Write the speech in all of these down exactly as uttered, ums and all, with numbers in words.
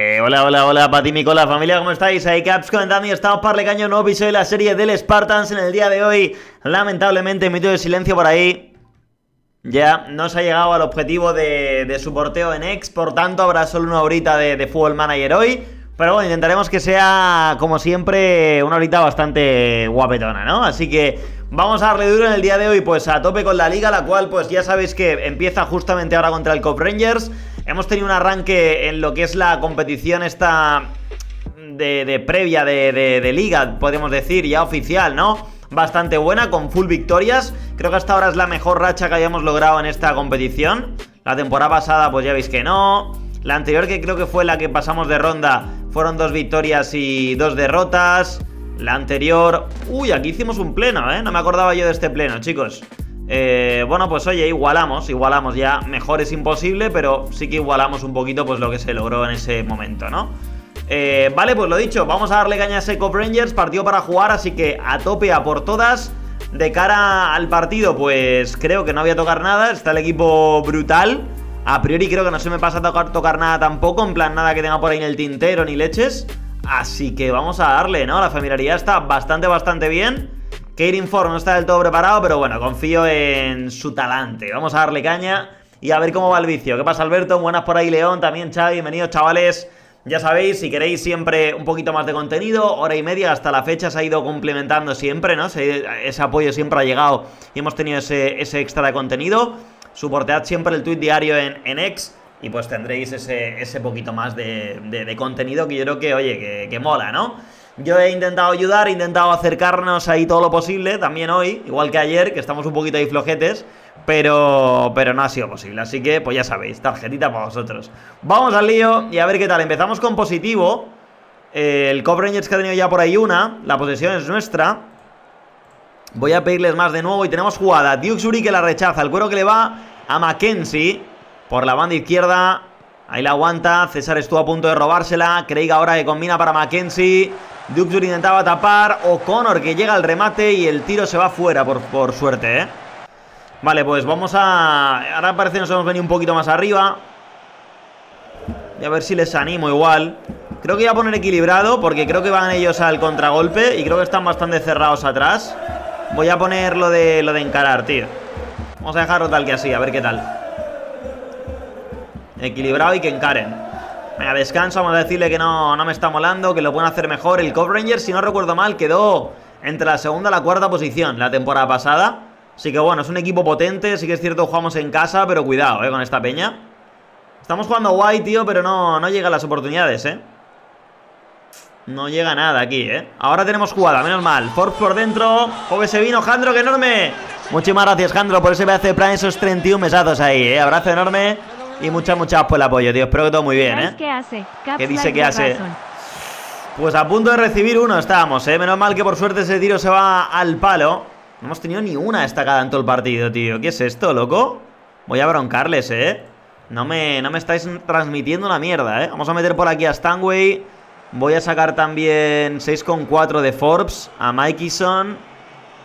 Eh, hola, hola, hola, Pati, Nicola, familia, ¿cómo estáis? Ahí Caps comentando y estamos para el caño nuevo episodio de la serie del Spartans en el día de hoy. Lamentablemente, minuto de silencio por ahí. Ya no se ha llegado al objetivo de, de su porteo en X, por tanto habrá solo una horita de, de Football Manager hoy. Pero bueno, intentaremos que sea, como siempre, una horita bastante guapetona, ¿no? Así que vamos a darle duro en el día de hoy, pues a tope con la liga, la cual, pues ya sabéis que empieza justamente ahora contra el Cop Rangers. Hemos tenido un arranque en lo que es la competición esta de, de previa de, de, de liga, podemos decir, ya oficial, ¿no? Bastante buena, con full victorias. Creo que hasta ahora es la mejor racha que hayamos logrado en esta competición. La temporada pasada, pues ya veis que no. La anterior, que creo que fue la que pasamos de ronda, fueron dos victorias y dos derrotas. La anterior... Uy, aquí hicimos un pleno, ¿eh? No me acordaba yo de este pleno, chicos. Eh, bueno, pues oye, igualamos, igualamos ya. Mejor es imposible, pero sí que igualamos un poquito pues lo que se logró en ese momento, ¿no? Eh, vale, pues lo dicho, vamos a darle caña a ese Cop Rangers, partido para jugar, así que a tope, a por todas. De cara al partido, pues creo que no voy a tocar nada, está el equipo brutal. A priori creo que no se me pasa a tocar, tocar nada tampoco, en plan nada que tenga por ahí en el tintero ni leches. Así que vamos a darle, ¿no? La familiaridad está bastante, bastante bien. Keirin Ford no está del todo preparado, pero bueno, confío en su talante. Vamos a darle caña y a ver cómo va el vicio. ¿Qué pasa, Alberto? Buenas por ahí, León, también Xavi, bienvenidos, chavales. Ya sabéis, si queréis siempre un poquito más de contenido, hora y media hasta la fecha se ha ido complementando siempre, ¿no? Se, ese apoyo siempre ha llegado y hemos tenido ese, ese extra de contenido. Soportead siempre el tuit diario en, en X y pues tendréis ese, ese poquito más de, de, de contenido que yo creo que, oye, que, que mola, ¿no? Yo he intentado ayudar, he intentado acercarnos ahí todo lo posible, también hoy, igual que ayer, que estamos un poquito ahí flojetes, pero, pero no ha sido posible. Así que, pues ya sabéis, tarjetita para vosotros. Vamos al lío y a ver qué tal. Empezamos con positivo. Eh, el Cop Rangers que ha tenido ya por ahí una, la posesión es nuestra. Voy a pedirles más de nuevo y tenemos jugada. Duxbury que la rechaza, el cuero que le va a Mackenzie por la banda izquierda. Ahí la aguanta, César estuvo a punto de robársela. Craig ahora que combina para Mackenzie. Duxbury intentaba tapar, O'Connor que llega al remate y el tiro se va fuera por, por suerte, ¿eh? Vale, pues vamos a... Ahora parece que nos hemos venido un poquito más arriba. Y a ver si les animo igual. Creo que voy a poner equilibrado porque creo que van ellos al contragolpe y creo que están bastante cerrados atrás. Voy a poner lo de, lo de encarar, tío. Vamos a dejarlo tal que así, a ver qué tal. Equilibrado y que encaren. Venga, descanso, vamos a decirle que no, no me está molando, que lo pueden hacer mejor. El Cop Rangers, si no recuerdo mal, quedó entre la segunda y la cuarta posición la temporada pasada. Así que bueno, es un equipo potente, sí que es cierto, jugamos en casa, pero cuidado, eh, con esta peña. Estamos jugando guay, tío, pero no, no llegan las oportunidades, eh. No llega nada aquí, ¿eh? Ahora tenemos jugada, menos mal. Forbes por dentro. Joven se vino, Jandro, que enorme. Muchísimas gracias, Jandro, por ese pedazo de plan, esos treinta y un mesazos ahí, ¿eh? Abrazo enorme y muchas, muchas por el apoyo, tío. Espero que todo muy bien, ¿eh? ¿Qué hace? ¿Qué dice que hace? Pues a punto de recibir uno estábamos, ¿eh? Menos mal que por suerte ese tiro se va al palo. No hemos tenido ni una estacada en todo el partido, tío. ¿Qué es esto, loco? Voy a broncarles, ¿eh? No me, no me estáis transmitiendo una mierda, ¿eh? Vamos a meter por aquí a Stanway. Voy a sacar también seis coma cuatro de Forbes a Mikeyson.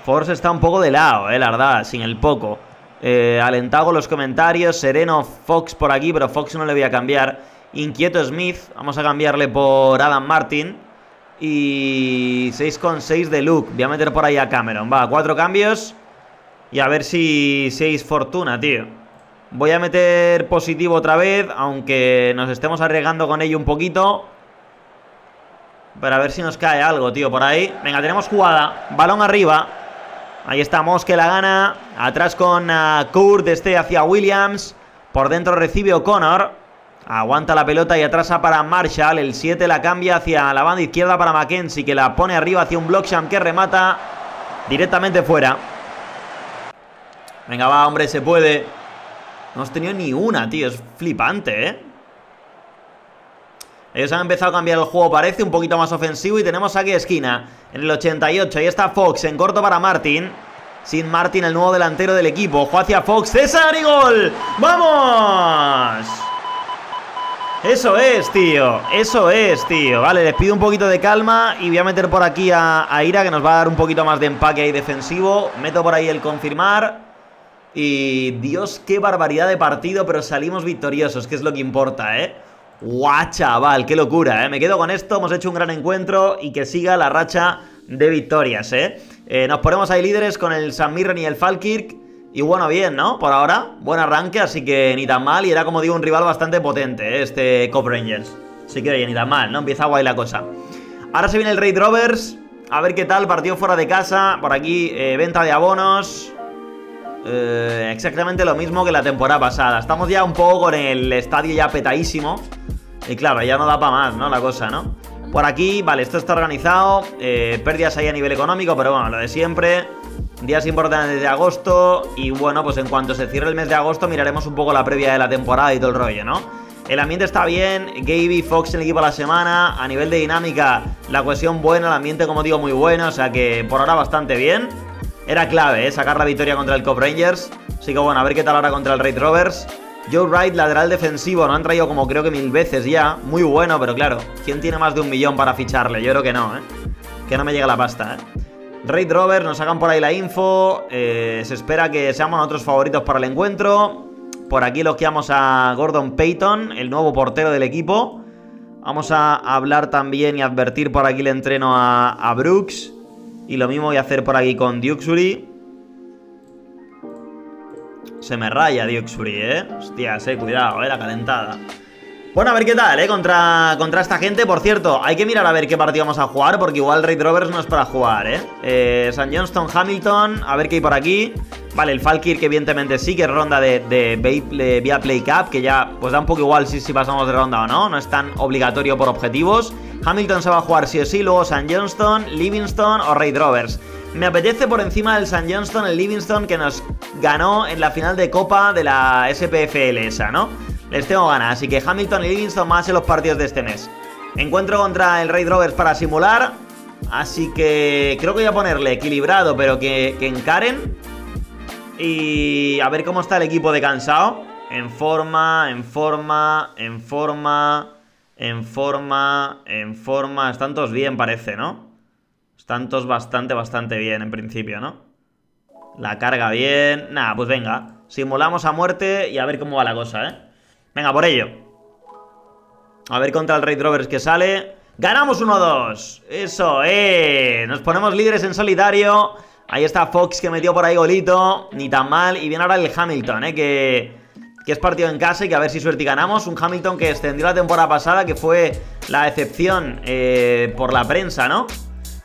Forbes está un poco de lado, eh, la verdad, sin el poco. Eh, alentado con los comentarios. Sereno Fox por aquí, pero Fox no le voy a cambiar. Inquieto Smith, vamos a cambiarle por Adam Martin. Y seis coma seis de Luke. Voy a meter por ahí a Cameron. Va, cuatro cambios. Y a ver si, si es fortuna, tío. Voy a meter positivo otra vez, aunque nos estemos arriesgando con ello un poquito. Pero a ver si nos cae algo, tío, por ahí. Venga, tenemos jugada, balón arriba. Ahí está Moss que la gana. Atrás con uh, Kurt, este hacia Williams. Por dentro recibe O'Connor. Aguanta la pelota y atrasa para Marshall. El siete la cambia hacia la banda izquierda para Mackenzie, que la pone arriba hacia un blocksham que remata directamente fuera. Venga, va, hombre, se puede. No hemos tenido ni una, tío, es flipante, ¿eh? Ellos han empezado a cambiar el juego, parece, un poquito más ofensivo. Y tenemos aquí esquina, en el ochenta y ocho. Ahí está Fox, en corto para Martin. Sin Martin, el nuevo delantero del equipo. Juega hacia Fox, César y gol. ¡Vamos! Eso es, tío. Eso es, tío. Vale, les pido un poquito de calma. Y voy a meter por aquí a, a Ira, que nos va a dar un poquito más de empaque ahí defensivo. Meto por ahí el confirmar. Y Dios, qué barbaridad de partido, pero salimos victoriosos, que es lo que importa, ¿eh? Guau, chaval, qué locura, ¿eh? Me quedo con esto, hemos hecho un gran encuentro y que siga la racha de victorias, ¿eh? eh nos ponemos ahí líderes con el St Mirren y el Falkirk. Y bueno, bien, ¿no? Por ahora, buen arranque, así que ni tan mal. Y era, como digo, un rival bastante potente, ¿eh? Este Cop Rangers. Así que, oye, ni tan mal, ¿no? Empieza guay la cosa. Ahora se viene el Raith Rovers. A ver qué tal, partido fuera de casa. Por aquí, eh, venta de abonos. Eh, exactamente lo mismo que la temporada pasada. Estamos ya un poco con el estadio ya petadísimo. Y claro, ya no da para más, ¿no? La cosa, ¿no? Por aquí, vale, esto está organizado. Eh, pérdidas ahí a nivel económico, pero bueno, lo de siempre. Días importantes de agosto. Y bueno, pues en cuanto se cierre el mes de agosto miraremos un poco la previa de la temporada y todo el rollo, ¿no? El ambiente está bien. Gaby, Fox en el equipo a la semana. A nivel de dinámica, la cohesión buena. El ambiente, como digo, muy bueno. O sea que por ahora bastante bien. Era clave, ¿eh? Sacar la victoria contra el Cove Rangers. Así que bueno, a ver qué tal ahora contra el Raith Rovers. Joe Wright, lateral defensivo. No han traído como creo que mil veces ya. Muy bueno, pero claro, ¿quién tiene más de un millón para ficharle? Yo creo que no, ¿eh? Que no me llega la pasta, ¿eh? Raith Rovers, nos sacan por ahí la info. eh, Se espera que seamos nuestros favoritos para el encuentro. Por aquí elogiamos a Gordon Payton, el nuevo portero del equipo. Vamos a hablar también y advertir por aquí el entreno a, a Brooks. Y lo mismo voy a hacer por aquí con Duxbury. Se me raya Duxbury, eh Hostias, eh, cuidado, eh, la calentada. Bueno, a ver qué tal, eh, contra, contra esta gente. Por cierto, hay que mirar a ver qué partido vamos a jugar, porque igual Raith Rovers no es para jugar, eh. eh St Johnstone, Hamilton, a ver qué hay por aquí. Vale, el Falkirk que evidentemente sí, que es ronda de, de, de Viaplay Cup, que ya pues da un poco igual si, si pasamos de ronda o no. No es tan obligatorio por objetivos. Hamilton se va a jugar sí o sí, luego St Johnstone, Livingston o Raith Rovers. Me apetece por encima del St Johnstone, el Livingston, que nos ganó en la final de Copa de la S P F L esa, ¿no? Les tengo ganas, así que Hamilton y Livingston más en los partidos de este mes. Encuentro contra el Raith Rovers para simular, así que creo que voy a ponerle equilibrado, pero que, que encaren. Y a ver cómo está el equipo de cansado. En forma, en forma, en forma, en forma, en forma. Están todos bien, parece, ¿no? Están todos bastante, bastante bien en principio, ¿no? La carga bien. Nada, pues venga, simulamos a muerte y a ver cómo va la cosa, ¿eh? Venga, por ello. A ver contra el Raith Rovers que sale. ¡Ganamos uno dos! ¡Eso, eh! Nos ponemos líderes en solitario. Ahí está Fox que metió por ahí golito. Ni tan mal. Y viene ahora el Hamilton, eh, que, que es partido en casa y que a ver si suerte y ganamos. Un Hamilton que extendió la temporada pasada, que fue la excepción eh, por la prensa, ¿no?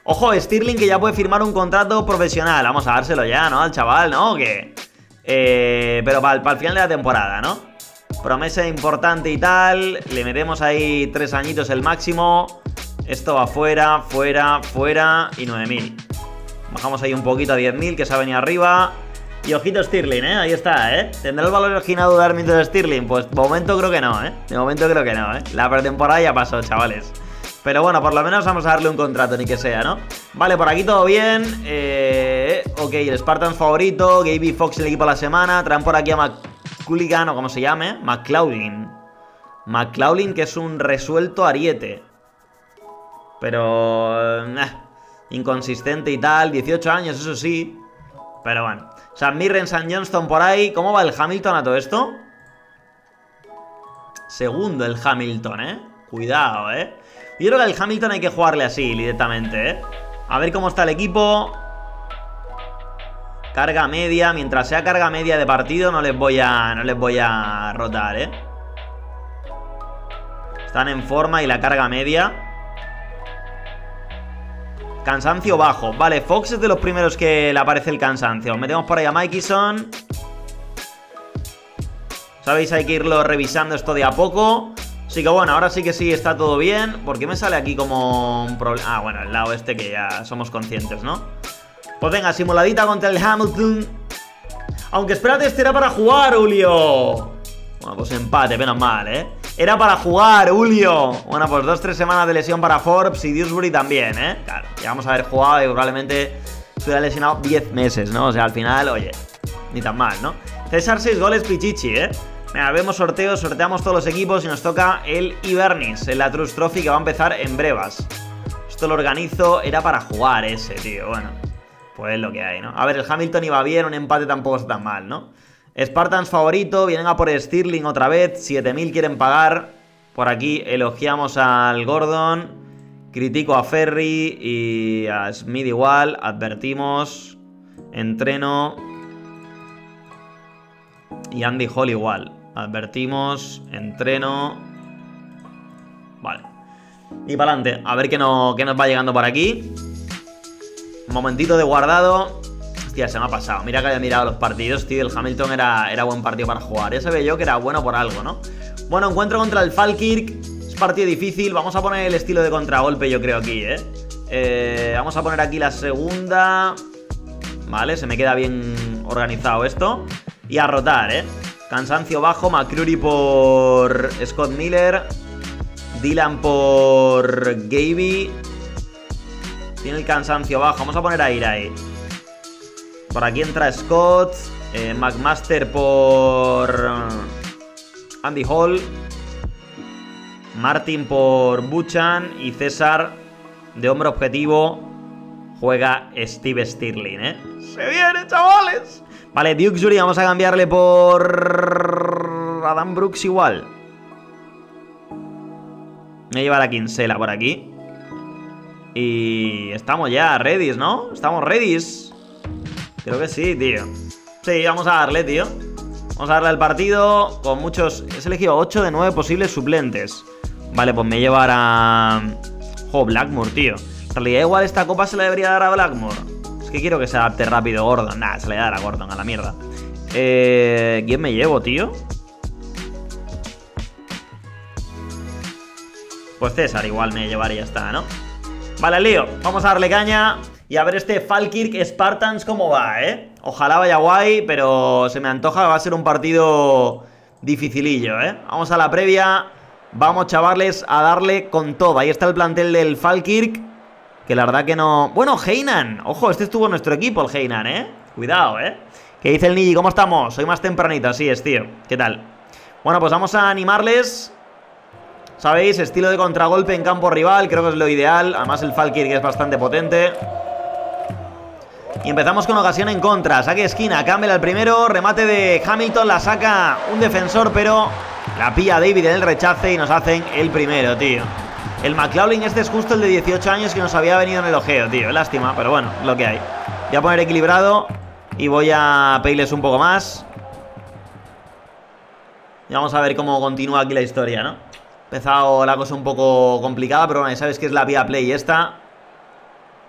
Ojo, Stirling que ya puede firmar un contrato profesional. Vamos a dárselo ya, ¿no? Al chaval, ¿no? Que, eh, pero para pa el final de la temporada, ¿no? Promesa importante y tal. Le metemos ahí tres añitos el máximo. Esto va fuera, fuera, fuera. Y nueve mil. Bajamos ahí un poquito a diez mil, que se ha venido arriba. Y ojito Stirling, ¿eh? Ahí está, ¿eh? ¿Tendrá el valor originado de Armin de Stirling? Pues de momento creo que no, ¿eh? De momento creo que no, ¿eh? La pretemporada ya pasó, chavales. Pero bueno, por lo menos vamos a darle un contrato, ni que sea, ¿no? Vale, por aquí todo bien. Eh... Ok, el Spartans favorito. Gaby Fox el equipo a la semana. Traen por aquí a Mac... Culigano, como se llame, McLaughlin. McLaughlin, que es un resuelto ariete. Pero... Eh, inconsistente y tal. dieciocho años, eso sí. Pero bueno. St Mirren, St Johnstone por ahí. ¿Cómo va el Hamilton a todo esto? Segundo el Hamilton, ¿eh? Cuidado, ¿eh? Yo creo que el Hamilton hay que jugarle así, directamente, ¿eh? A ver cómo está el equipo. Carga media, mientras sea carga media de partido no les voy a, no les voy a rotar, ¿eh? Están en forma y la carga media. Cansancio bajo. Vale, Fox es de los primeros que le aparece el cansancio. Metemos por ahí a Mikeyson. Sabéis, hay que irlo revisando esto de a poco. Así que bueno, ahora sí que sí está todo bien. ¿Por qué me sale aquí como un problema? Ah, bueno, el lado este que ya somos conscientes, ¿no? Pues venga, simuladita contra el Hamilton. Aunque espérate, este era para jugar, Julio. Bueno, pues empate, menos mal, ¿eh? Era para jugar, Julio. Bueno, pues dos, tres semanas de lesión para Forbes y Dewsbury también, ¿eh? Claro, ya vamos a haber jugado y probablemente se hubiera lesionado diez meses, ¿no? O sea, al final, oye, ni tan mal, ¿no? César, seis goles, pichichi, ¿eh? Venga, vemos sorteos, sorteamos todos los equipos y nos toca el Ivernis, en la Trust Trophy, que va a empezar en brevas. Esto lo organizo, era para jugar ese, tío, bueno. Pues es lo que hay, ¿no? A ver, el Hamilton iba bien, un empate tampoco está tan mal, ¿no? Spartans favorito, vienen a por Stirling otra vez, siete mil quieren pagar. Por aquí elogiamos al Gordon, critico a Ferry y a Smith igual, advertimos, entreno y Andy Hall igual, advertimos, entreno, vale. Y para adelante, a ver qué, no, qué nos va llegando por aquí. Un momentito de guardado. Hostia, se me ha pasado. Mira que había mirado los partidos, tío. El Hamilton era, era buen partido para jugar. Ya sabía yo que era bueno por algo, ¿no? Bueno, encuentro contra el Falkirk. Es partido difícil. Vamos a poner el estilo de contragolpe, yo creo, aquí, ¿eh? eh vamos a poner aquí la segunda. Vale, se me queda bien organizado esto. Y a rotar, ¿eh? Cansancio bajo. McCreary por Scott Miller. Dylan por Gaby. Tiene el cansancio bajo. Vamos a poner a Irai. Por aquí entra Scott. Eh, McMaster por Andy Hall. Martin por Buchan. Y César de hombre objetivo. Juega Steve Stirling, ¿eh? ¡Se viene, chavales! Vale, Duxbury. Vamos a cambiarle por Adam Brooks igual. Me lleva la Kinsella por aquí. Y estamos ya ready, ¿no? Estamos ready. Creo que sí, tío. Sí, vamos a darle, tío. Vamos a darle al partido con muchos... He elegido ocho de nueve posibles suplentes. Vale, pues me lleva a... Jo, Blackmore, tío. En realidad igual esta copa se la debería dar a Blackmore. Es que quiero que se adapte rápido Gordon. Nah, se le dará a Gordon, a la mierda. Eh... ¿Quién me llevo, tío? Pues César igual me llevaré y ya está, ¿no? Vale, lío. Vamos a darle caña y a ver este Falkirk Spartans cómo va, ¿eh? Ojalá vaya guay, pero se me antoja que va a ser un partido dificilillo, ¿eh? Vamos a la previa. Vamos, chavales, a darle con todo. Ahí está el plantel del Falkirk, que la verdad que no... Bueno, Heinan. Ojo, este estuvo en nuestro equipo, el Heinan, ¿eh? Cuidado, ¿eh? ¿Qué dice el Niji? ¿Cómo estamos? Soy más tempranito, así es, tío. ¿Qué tal? Bueno, pues vamos a animarles... ¿Sabéis? Estilo de contragolpe en campo rival. Creo que es lo ideal. Además el Falkirk es bastante potente. Y empezamos con ocasión en contra. Saque de esquina. Campbell al primero. Remate de Hamilton. La saca un defensor, pero la pilla David en el rechace y nos hacen el primero, tío. El McLaughlin este es justo el de dieciocho años que nos había venido en el ojeo, tío. Lástima, pero bueno, lo que hay. Voy a poner equilibrado y voy a pedirles un poco más. Y vamos a ver cómo continúa aquí la historia, ¿no? Empezado la cosa un poco complicada, pero bueno, sabes que es la Viaplay esta.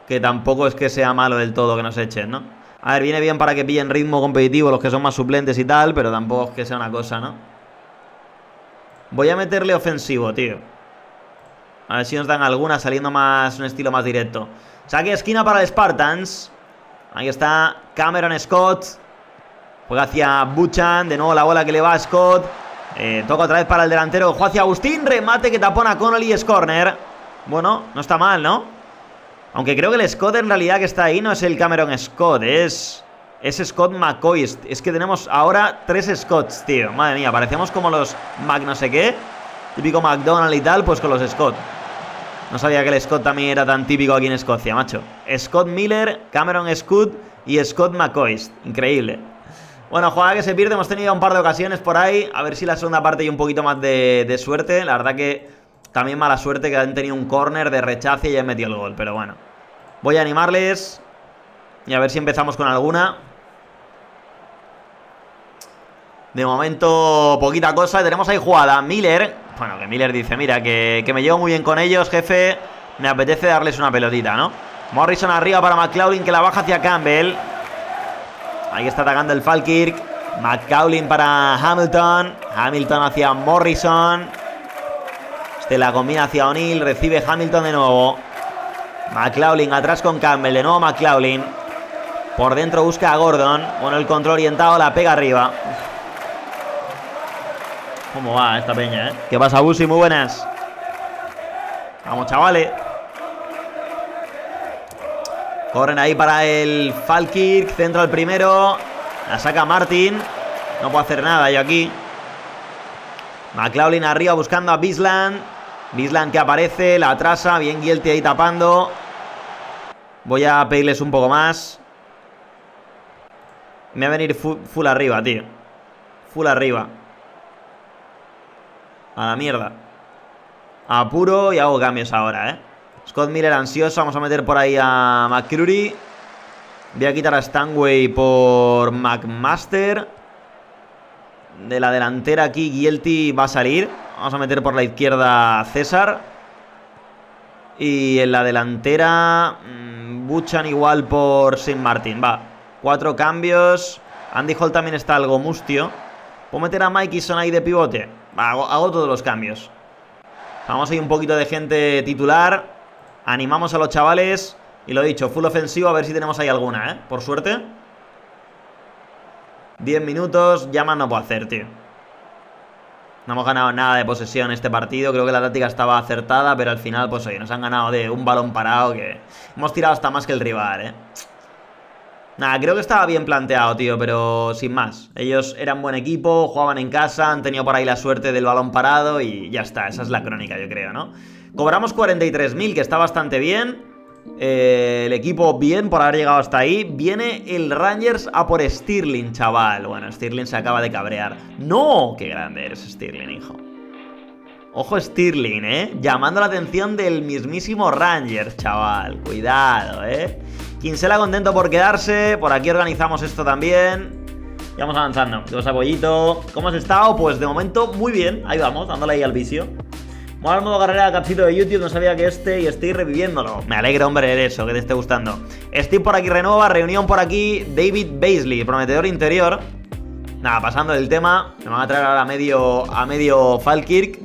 Que tampoco es que sea malo del todo que nos echen, ¿no? A ver, viene bien para que pillen ritmo competitivo los que son más suplentes y tal, pero tampoco es que sea una cosa, ¿no? Voy a meterle ofensivo, tío. A ver si nos dan alguna saliendo más, un estilo más directo. Saque esquina para el Spartans. Ahí está Cameron Scott. Juega hacia Buchan. De nuevo la bola que le va a Scott. Eh, toca otra vez para el delantero Juan Agustín. Remate que tapona Connolly y es corner. Bueno, no está mal, ¿no? Aunque creo que el Scott en realidad que está ahí no es el Cameron Scott. Es, es Scott McCoy. Es que tenemos ahora tres Scotts, tío. Madre mía, parecemos como los Mac no sé qué. Típico McDonald y tal, pues con los Scott. No sabía que el Scott también era tan típico aquí en Escocia, macho. Scott Miller, Cameron Scott y Scott McCoy. Increíble. Bueno, jugada que se pierde, hemos tenido un par de ocasiones por ahí. A ver si la segunda parte hay un poquito más de, de suerte. La verdad que también mala suerte que han tenido un córner de rechace y ya han metido el gol, pero bueno. Voy a animarles y a ver si empezamos con alguna. De momento, poquita cosa. Tenemos ahí jugada, Miller. Bueno, que Miller dice, mira, que, que me llevo muy bien con ellos, jefe. Me apetece darles una pelotita, ¿no? Morrison arriba para McLaughlin, que la baja hacia Campbell. Ahí está atacando el Falkirk. McCaulin para Hamilton. Hamilton hacia Morrison. Este la combina hacia O'Neill. Recibe Hamilton de nuevo. McLaughlin atrás con Campbell. De nuevo McLaughlin. Por dentro busca a Gordon. Bueno, el control orientado. La pega arriba. ¿Cómo va esta peña, eh? ¿Qué pasa, Busi? Muy buenas. Vamos, chavales. Corren ahí para el Falkirk. Centro al primero. La saca Martin. No puedo hacer nada yo aquí. McLaughlin arriba buscando a Bisland. Bisland que aparece. La atrasa. Bien Guilty ahí tapando. Voy a pedirles un poco más. Me va a venir full, full arriba, tío. Full arriba. A la mierda. Apuro y hago cambios ahora, ¿eh? Scott Miller ansioso. Vamos a meter por ahí a McCreary. Voy a quitar a Stanway por McMaster. De la delantera aquí Gielty va a salir. Vamos a meter por la izquierda a César. Y en la delantera Buchan igual por Saint Martin. Va, cuatro cambios. Andy Hall también está algo mustio. Puedo meter a Mikeyson ahí de pivote. Va, hago, hago todos los cambios. Vamos ahí un poquito de gente titular. Animamos a los chavales. Y lo dicho, full ofensivo. A ver si tenemos ahí alguna, ¿eh? Por suerte. diez minutos. Ya más no puedo hacer, tío. No hemos ganado nada de posesión este partido. Creo que la táctica estaba acertada. Pero al final, pues oye, nos han ganado de un balón parado que... Hemos tirado hasta más que el rival, ¿eh? Nada, creo que estaba bien planteado, tío. Pero sin más. Ellos eran buen equipo. Jugaban en casa. Han tenido por ahí la suerte del balón parado. Y ya está. Esa es la crónica, yo creo, ¿no? Cobramos cuarenta y tres mil, que está bastante bien. Eh, el equipo bien por haber llegado hasta ahí. Viene el Rangers a por Stirling, chaval. Bueno, Stirling se acaba de cabrear. ¡No! ¡Qué grande eres, Stirling, hijo! Ojo Stirling, ¿eh? Llamando la atención del mismísimo Rangers, chaval. Cuidado, ¿eh? Quincela contento por quedarse. Por aquí organizamos esto también. Y vamos avanzando. Dos apoyito. ¿Cómo has estado? Pues de momento muy bien. Ahí vamos, dándole ahí al vicio. Mola el modo carrera, capsito de YouTube, no sabía que este y estoy reviviéndolo. Me alegra, hombre, de eso, que te esté gustando. Steve por aquí renueva, reunión por aquí. David Beasley, prometedor interior. Nada, pasando del tema, me van a traer ahora a medio, a medio Falkirk.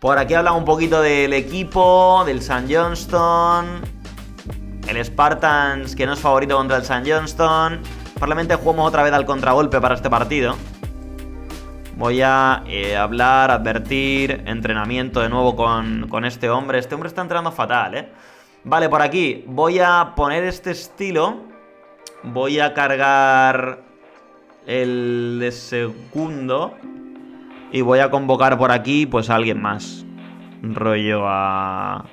Por aquí habla un poquito del equipo, del St Johnstone. El Spartans, que no es favorito contra el St Johnstone. Probablemente jugamos otra vez al contragolpe para este partido. Voy a eh, hablar, advertir, entrenamiento de nuevo con, con este hombre. Este hombre está entrenando fatal, ¿eh? Vale, por aquí voy a poner este estilo. Voy a cargar el de segundo. Y voy a convocar por aquí, pues, a alguien más. Rollo a...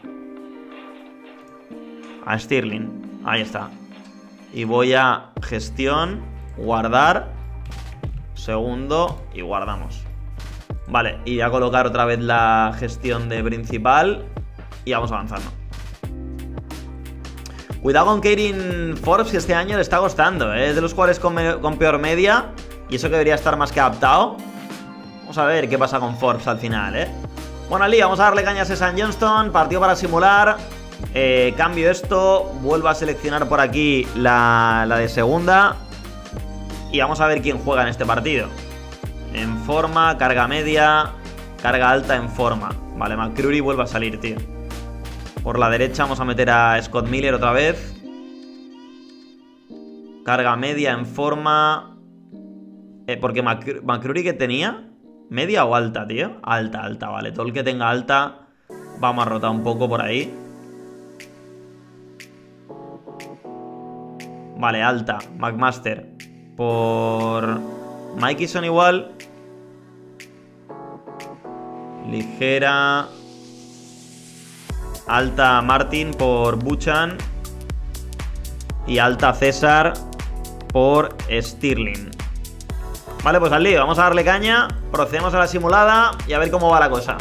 a Stirling. Ahí está. Y voy a gestión, guardar... segundo y guardamos. Vale, y voy a colocar otra vez la gestión de principal. Y vamos avanzando. Cuidado con Kieran Forbes, que este año le está costando, ¿eh? Es de los jugadores con, con peor media. Y eso que debería estar más que adaptado. Vamos a ver qué pasa con Forbes al final, ¿eh? Bueno, Ali, vamos a darle cañas a St Johnstone. Partido para simular. eh, Cambio esto. Vuelvo a seleccionar por aquí la, la de segunda. Y vamos a ver quién juega en este partido. En forma, carga media, carga alta en forma. Vale, McCreary vuelve a salir, tío. Por la derecha vamos a meter a Scott Miller otra vez. Carga media en forma. Eh, porque McCreary, ¿qué tenía? ¿Media o alta, tío? Alta, alta, vale. Todo el que tenga alta, vamos a rotar un poco por ahí. Vale, alta. McMaster. Por Mikeyson igual. Ligera. Alta Martin por Buchan. Y alta César por Stirling. Vale, pues al lío. Vamos a darle caña. Procedemos a la simulada y a ver cómo va la cosa.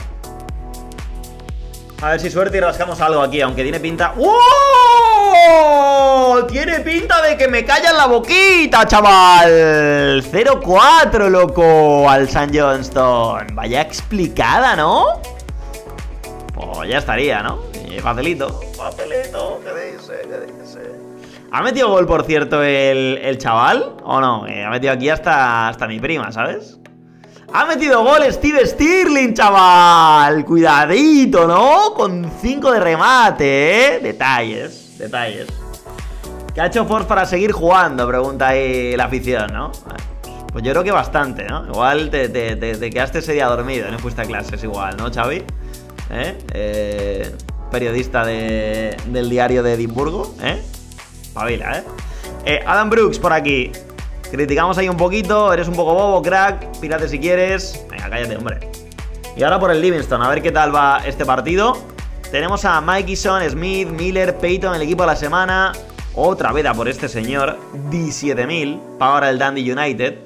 A ver si suerte y rascamos algo aquí, aunque tiene pinta... ¡Oh! Tiene pinta de que me callan la boquita, chaval. cero cuatro, loco, al St Johnstone. Vaya explicada, ¿no? Pues ya estaría, ¿no? Eh, facilito. Facilito, ¿qué dice? ¿Qué dice? ¿Ha metido gol, por cierto, el, el chaval? ¿O no? Eh, ha metido aquí hasta, hasta mi prima, ¿sabes? Ha metido gol Steve Stirling, chaval. Cuidadito, ¿no? Con cinco de remate, ¿eh? Detalles, detalles. ¿Qué ha hecho Force para seguir jugando? Pregunta ahí la afición, ¿no? Pues yo creo que bastante, ¿no? Igual te, te, te, te quedaste ese día dormido, no fuiste a clases igual, ¿no, Xavi? ¿Eh? Eh, periodista de, del diario de Edimburgo, ¿eh? Pavila, ¿eh? ¿eh? Adam Brooks por aquí. Criticamos ahí un poquito, eres un poco bobo, crack. Pírate si quieres. Venga, cállate, hombre. Y ahora por el Livingston, a ver qué tal va este partido. Tenemos a Mikeyson, Smith, Miller, Payton, el equipo de la semana. Otra veda por este señor. diecisiete mil, paga ahora el Dundee United.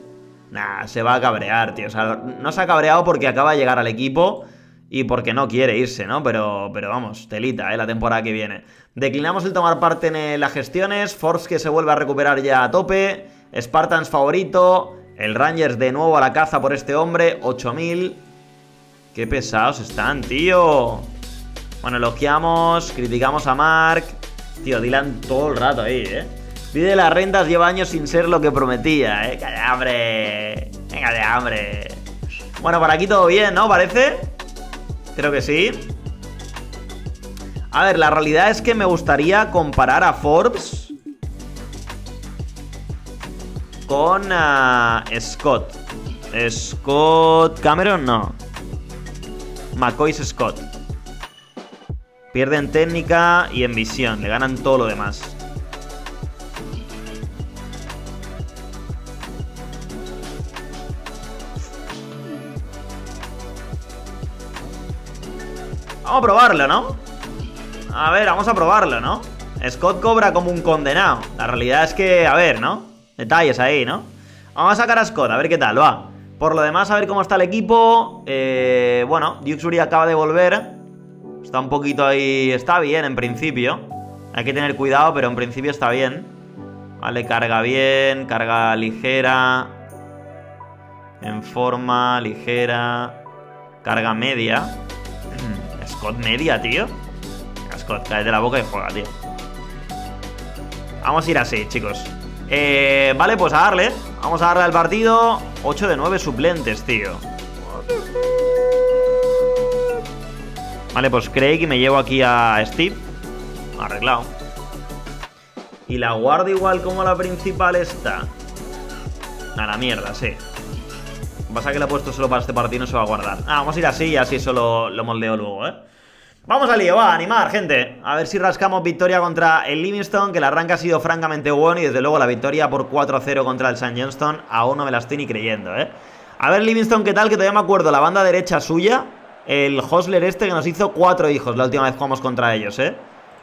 Nah, se va a cabrear, tío. O sea, no se ha cabreado porque acaba de llegar al equipo. y porque no quiere irse, ¿no? Pero, pero vamos, telita, ¿eh? La temporada que viene. Declinamos el tomar parte en las gestiones. Force que se vuelve a recuperar ya a tope. Spartans favorito. El Rangers de nuevo a la caza por este hombre. ocho mil. Qué pesados están, tío. Bueno, elogiamos, criticamos a Mark. Tío, Dylan todo el rato ahí, ¿eh? Pide las rentas, lleva años sin ser lo que prometía, ¿eh? ¡Calla, hombre! ¡Venga de hambre! Bueno, por aquí todo bien, ¿no? ¿Parece? Creo que sí. A ver, la realidad es que me gustaría comparar a Forbes con uh, Scott. Scott Cameron, no. McCoy Scott. Pierden técnica y en visión. Le ganan todo lo demás. Vamos a probarlo, ¿no? A ver, vamos a probarlo, ¿no? Scott cobra como un condenado. La realidad es que, a ver, ¿no? Detalles ahí, ¿no? Vamos a sacar a Scott, a ver qué tal, va. Por lo demás, a ver cómo está el equipo. Eh, bueno, Duxbury acaba de volver. Está un poquito ahí... Está bien, en principio. Hay que tener cuidado, pero en principio está bien. Vale, carga bien. Carga ligera. En forma, ligera. Carga media. Scott media, tío. Scott, cállate de la boca y juega, tío. Vamos a ir así, chicos. Eh, vale, pues a darle. Vamos a darle al partido. ocho de nueve suplentes, tío. Vale, pues Craig y me llevo aquí a Steve. Arreglado. Y la guarda igual como la principal está. A la mierda, sí. Lo que pasa es que la he puesto solo para este partido, no se va a guardar. Ah, vamos a ir así y así solo lo moldeo luego, ¿eh? Vamos al lío, va, a animar, gente. A ver si rascamos victoria contra el Livingston, que el arranque ha sido francamente bueno. Y desde luego la victoria por cuatro a cero contra el St Johnstone. Aún no me la estoy ni creyendo, ¿eh? A ver, Livingston, ¿qué tal? Que todavía me acuerdo la banda derecha suya. El Hostler este que nos hizo cuatro hijos la última vez que jugamos contra ellos, ¿eh?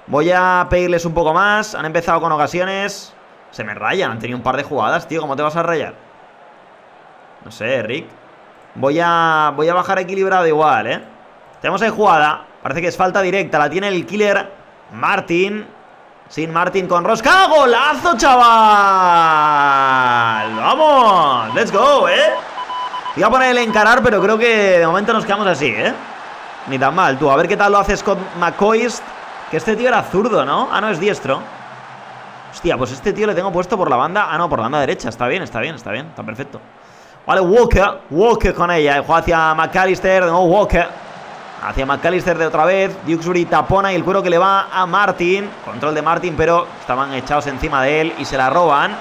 Voy a pedirles un poco más. Han empezado con ocasiones. Se me rayan. Han tenido un par de jugadas, tío. ¿Cómo te vas a rayar? No sé, Rick. Voy a, voy a bajar equilibrado igual, ¿eh? Tenemos ahí jugada. Parece que es falta directa. La tiene el killer Martin. Sin Martin con Rosca. ¡Golazo, chaval! ¡Vamos! ¡Let's go, eh! Voy a poner el encarar, pero creo que de momento nos quedamos así, ¿eh? Ni tan mal, tú. A ver qué tal lo hace Scott McCoist. Que este tío era zurdo, ¿no? Ah, no, es diestro. Hostia, pues este tío le tengo puesto por la banda. Ah, no, por la banda derecha. Está bien, está bien, está bien. Está perfecto. Vale, Walker. Walker con ella. Juega hacia McAllister. De nuevo Walker. Hacia McAllister de otra vez. Duxbury tapona y el cuero que le va a Martin. Control de Martin, pero estaban echados encima de él y se la roban.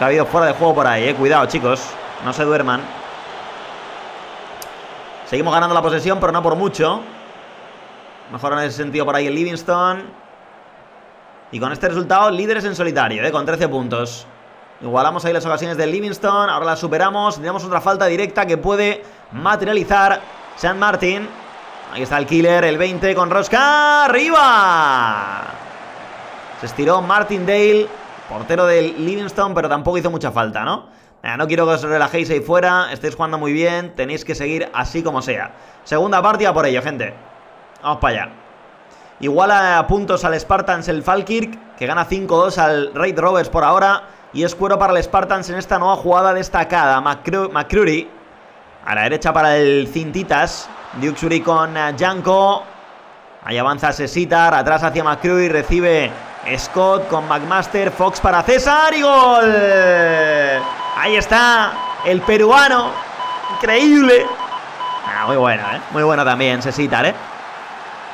Ha habido fuera de juego por ahí, ¿eh? Cuidado, chicos. No se duerman. Seguimos ganando la posesión, pero no por mucho. Mejora en ese sentido por ahí el Livingston. Y con este resultado, líderes en solitario, ¿eh? Con trece puntos. Igualamos ahí las ocasiones del Livingston. Ahora las superamos. Tenemos otra falta directa que puede materializar San Martín. Ahí está el killer, el veinte con Rosca. ¡Arriba! Se estiró Martindale, portero del Livingston, pero tampoco hizo mucha falta, ¿no? No quiero que os relajéis ahí fuera. Estáis jugando muy bien. Tenéis que seguir así como sea. Segunda partida por ello, gente. Vamos para allá. Igual a puntos al Spartans el Falkirk, que gana cinco dos al Raith Rovers por ahora. Y es cuero para el Spartans en esta nueva jugada destacada. McCru McCrury. A la derecha para el Cintitas. Duxbury con Janko. Ahí avanza Sesitar. Atrás hacia McCrury. Recibe Scott con McMaster. Fox para César. ¡Y gol! Ahí está el peruano. Increíble. Ah, muy bueno, ¿eh? Muy bueno también Sesitar, ¿eh?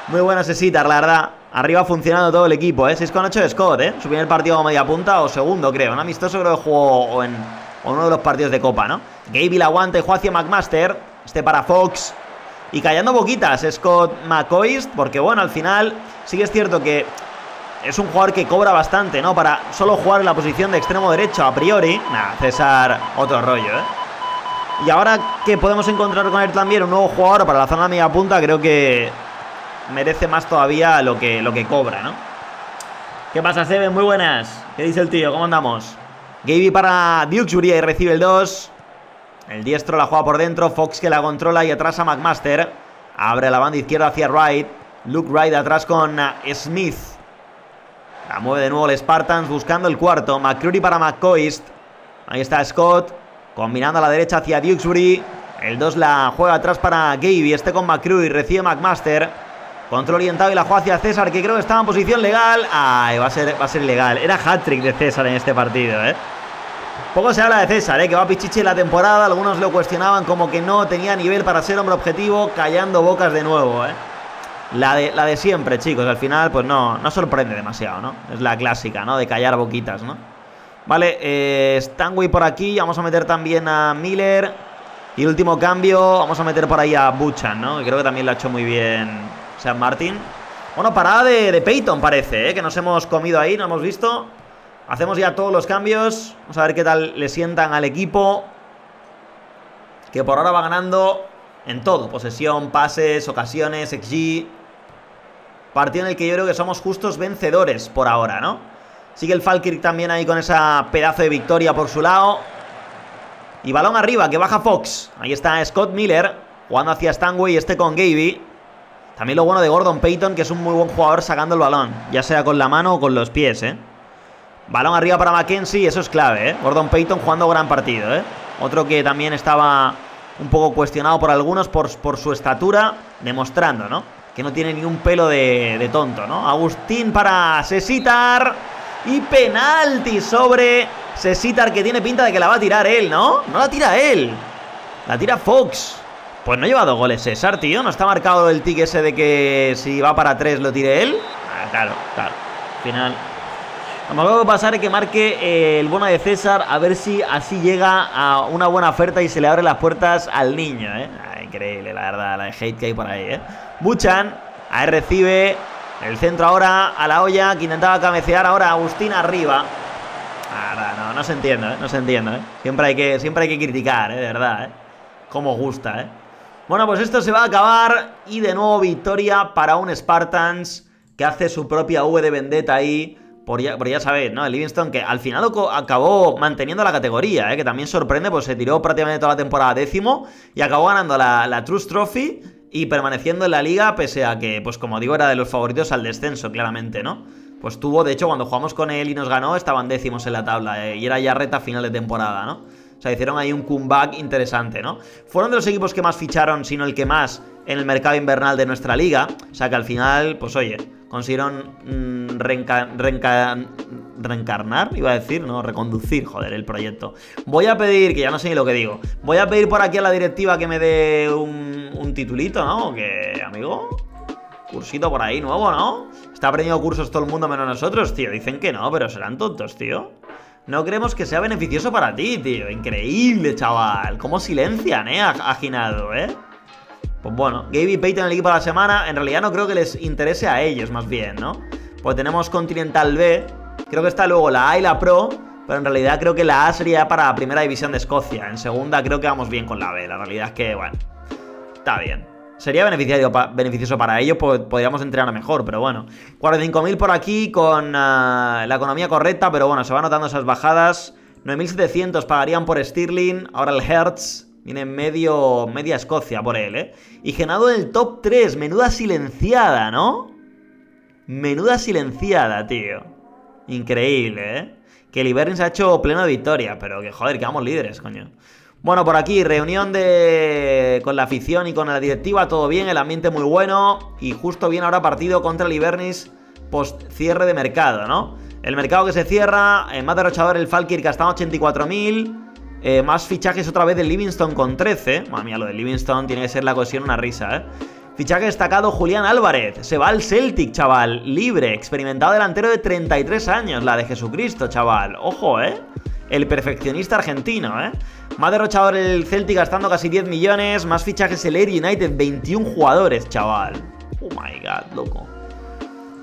Muy bueno Sesitar, la verdad. Arriba funcionando todo el equipo, ¿eh? seis con ocho de Scott, ¿eh? Su primer partido como media punta o segundo, creo. Un amistoso creo que jugó o en o uno de los partidos de Copa, ¿no? Gabriel aguanta y juega hacia McMaster. Este para Fox. Y callando boquitas Scott McCoist. Porque bueno, al final sí que es cierto que es un jugador que cobra bastante, ¿no? Para solo jugar en la posición de extremo derecho a priori. Nah, César, otro rollo, ¿eh? Y ahora que podemos encontrar con él también un nuevo jugador para la zona de media punta, creo que merece más todavía lo que, lo que cobra, ¿no? ¿Qué pasa, Seben? Muy buenas. ¿Qué dice el tío? ¿Cómo andamos? Gaby para Duxbury y recibe el dos. El diestro la juega por dentro. Fox que la controla y atrás a McMaster. Abre la banda izquierda hacia Wright. Luke Wright atrás con Smith. La mueve de nuevo el Spartans buscando el cuarto. McCreary para McCoist. Ahí está Scott. Combinando a la derecha hacia Duxbury. El dos la juega atrás para Gaby. Este con McCreary. Recibe McMaster. Control orientado y la juega hacia César, que creo que estaba en posición legal. Ay, va a ser, va a ser legal. Era hat-trick de César en este partido, ¿eh? Poco se habla de César, ¿eh? Que va a pichiche la temporada. Algunos lo cuestionaban como que no tenía nivel para ser hombre objetivo. Callando bocas de nuevo, ¿eh? La de, la de siempre, chicos. Al final, pues no, no sorprende demasiado, ¿no? Es la clásica, ¿no? De callar boquitas, ¿no? Vale, eh, Stanway por aquí. Vamos a meter también a Miller. Y el último cambio, vamos a meter por ahí a Buchan, ¿no? Que creo que también lo ha hecho muy bien San Martín. Bueno, parada de, de Payton parece, ¿eh? Que nos hemos comido ahí, no hemos visto. Hacemos ya todos los cambios. Vamos a ver qué tal le sientan al equipo, que por ahora va ganando en todo. Posesión, pases, ocasiones, equis ge. Partido en el que yo creo que somos justos vencedores por ahora, ¿no? Sigue el Falkirk también ahí con esa pedazo de victoria por su lado. Y balón arriba que baja Fox. Ahí está Scott Miller jugando hacia Stanway, este con Gaby. También lo bueno de Gordon Payton, que es un muy buen jugador sacando el balón, ya sea con la mano o con los pies, ¿eh? Balón arriba para Mackenzie, eso es clave, ¿eh? Gordon Payton jugando gran partido, ¿eh? Otro que también estaba un poco cuestionado por algunos por, por su estatura, demostrando, ¿no? Que no tiene ningún pelo de, de tonto, ¿no? Agustín para Sesitar. Y penalti sobre Sesitar, que tiene pinta de que la va a tirar él, ¿no? No la tira él, la tira Fox. Pues no lleva dos goles César, tío. No está marcado el tic ese de que si va para tres lo tire él. Ah, claro, claro. Al final, lo mejor que puede pasar es que marque eh, el bono de César. A ver si así llega a una buena oferta y se le abren las puertas al niño, ¿eh? Ah, increíble, la verdad, la de hate que hay por ahí, ¿eh? Buchan, ahí recibe. El centro ahora a la olla, que intentaba cabecear ahora Agustín arriba. Ah, no, no se entiende, ¿eh? No se entiende, ¿eh? Siempre hay que, siempre hay que criticar, ¿eh? De verdad, ¿eh? Como gusta, ¿eh? Bueno, pues esto se va a acabar y de nuevo victoria para un Spartans que hace su propia V de vendetta ahí, por ya, por ya sabéis, ¿no? El Livingston, que al final acabó manteniendo la categoría, ¿eh? Que también sorprende, pues se tiró prácticamente toda la temporada décimo y acabó ganando la, la Trust Trophy y permaneciendo en la liga, pese a que, pues como digo, era de los favoritos al descenso, claramente, ¿no? Pues tuvo, de hecho, cuando jugamos con él y nos ganó, estaban décimos en la tabla, ¿eh? Y era ya recta final de temporada, ¿no? O sea, hicieron ahí un comeback interesante, ¿no? Fueron de los equipos que más ficharon, sino el que más en el mercado invernal de nuestra liga. O sea, que al final, pues oye, consiguieron mmm, reenca reenca reencarnar, iba a decir, ¿no? Reconducir, joder, el proyecto. Voy a pedir, que ya no sé ni lo que digo, voy a pedir por aquí a la directiva que me dé un, un titulito, ¿no? Que, amigo, cursito por ahí nuevo, ¿no? Está aprendiendo cursos todo el mundo menos nosotros, tío. Dicen que no, pero serán tontos, tío. No creemos que sea beneficioso para ti, tío. Increíble, chaval. Cómo silencian, ¿eh? A Ginadu, ¿eh? Pues bueno, Gaby Payton en el equipo de la semana. En realidad no creo que les interese a ellos, más bien, ¿no? Pues tenemos Continental B. Creo que está luego la A y la Pro. Pero en realidad creo que la A sería para Primera División de Escocia. En segunda creo que vamos bien con la B. La realidad es que, bueno, está bien. Sería beneficiario, beneficioso para ellos, podríamos entrenar mejor, pero bueno. cuarenta y cinco mil por aquí con uh, la economía correcta, pero bueno, se van notando esas bajadas. nueve mil setecientos pagarían por Stirling, ahora el Hertz viene medio, media Escocia por él, ¿eh? Y Genado en el top tres, menuda silenciada, ¿no? Menuda silenciada, tío. Increíble, ¿eh? Que el Ivernis ha hecho pleno de victoria, pero que joder, que vamos líderes, coño. Bueno, por aquí, reunión de con la afición y con la directiva, todo bien, el ambiente muy bueno. Y justo bien ahora partido contra el Ivernis post cierre de mercado, ¿no? El mercado que se cierra, eh, más derrochador el Falkirk, hasta ochenta y cuatro mil. Eh, más fichajes otra vez del Livingston con trece. Madre mía, lo del Livingston tiene que ser la cohesión una risa, ¿eh? Fichaje destacado, Julián Álvarez. Se va al Celtic, chaval, libre, experimentado delantero de treinta y tres años, la de Jesucristo, chaval. Ojo, ¿eh? El perfeccionista argentino, ¿eh? Más derrochador el Celtic gastando casi diez millones. Más fichajes el Air United, veintiún jugadores, chaval. Oh my god, loco.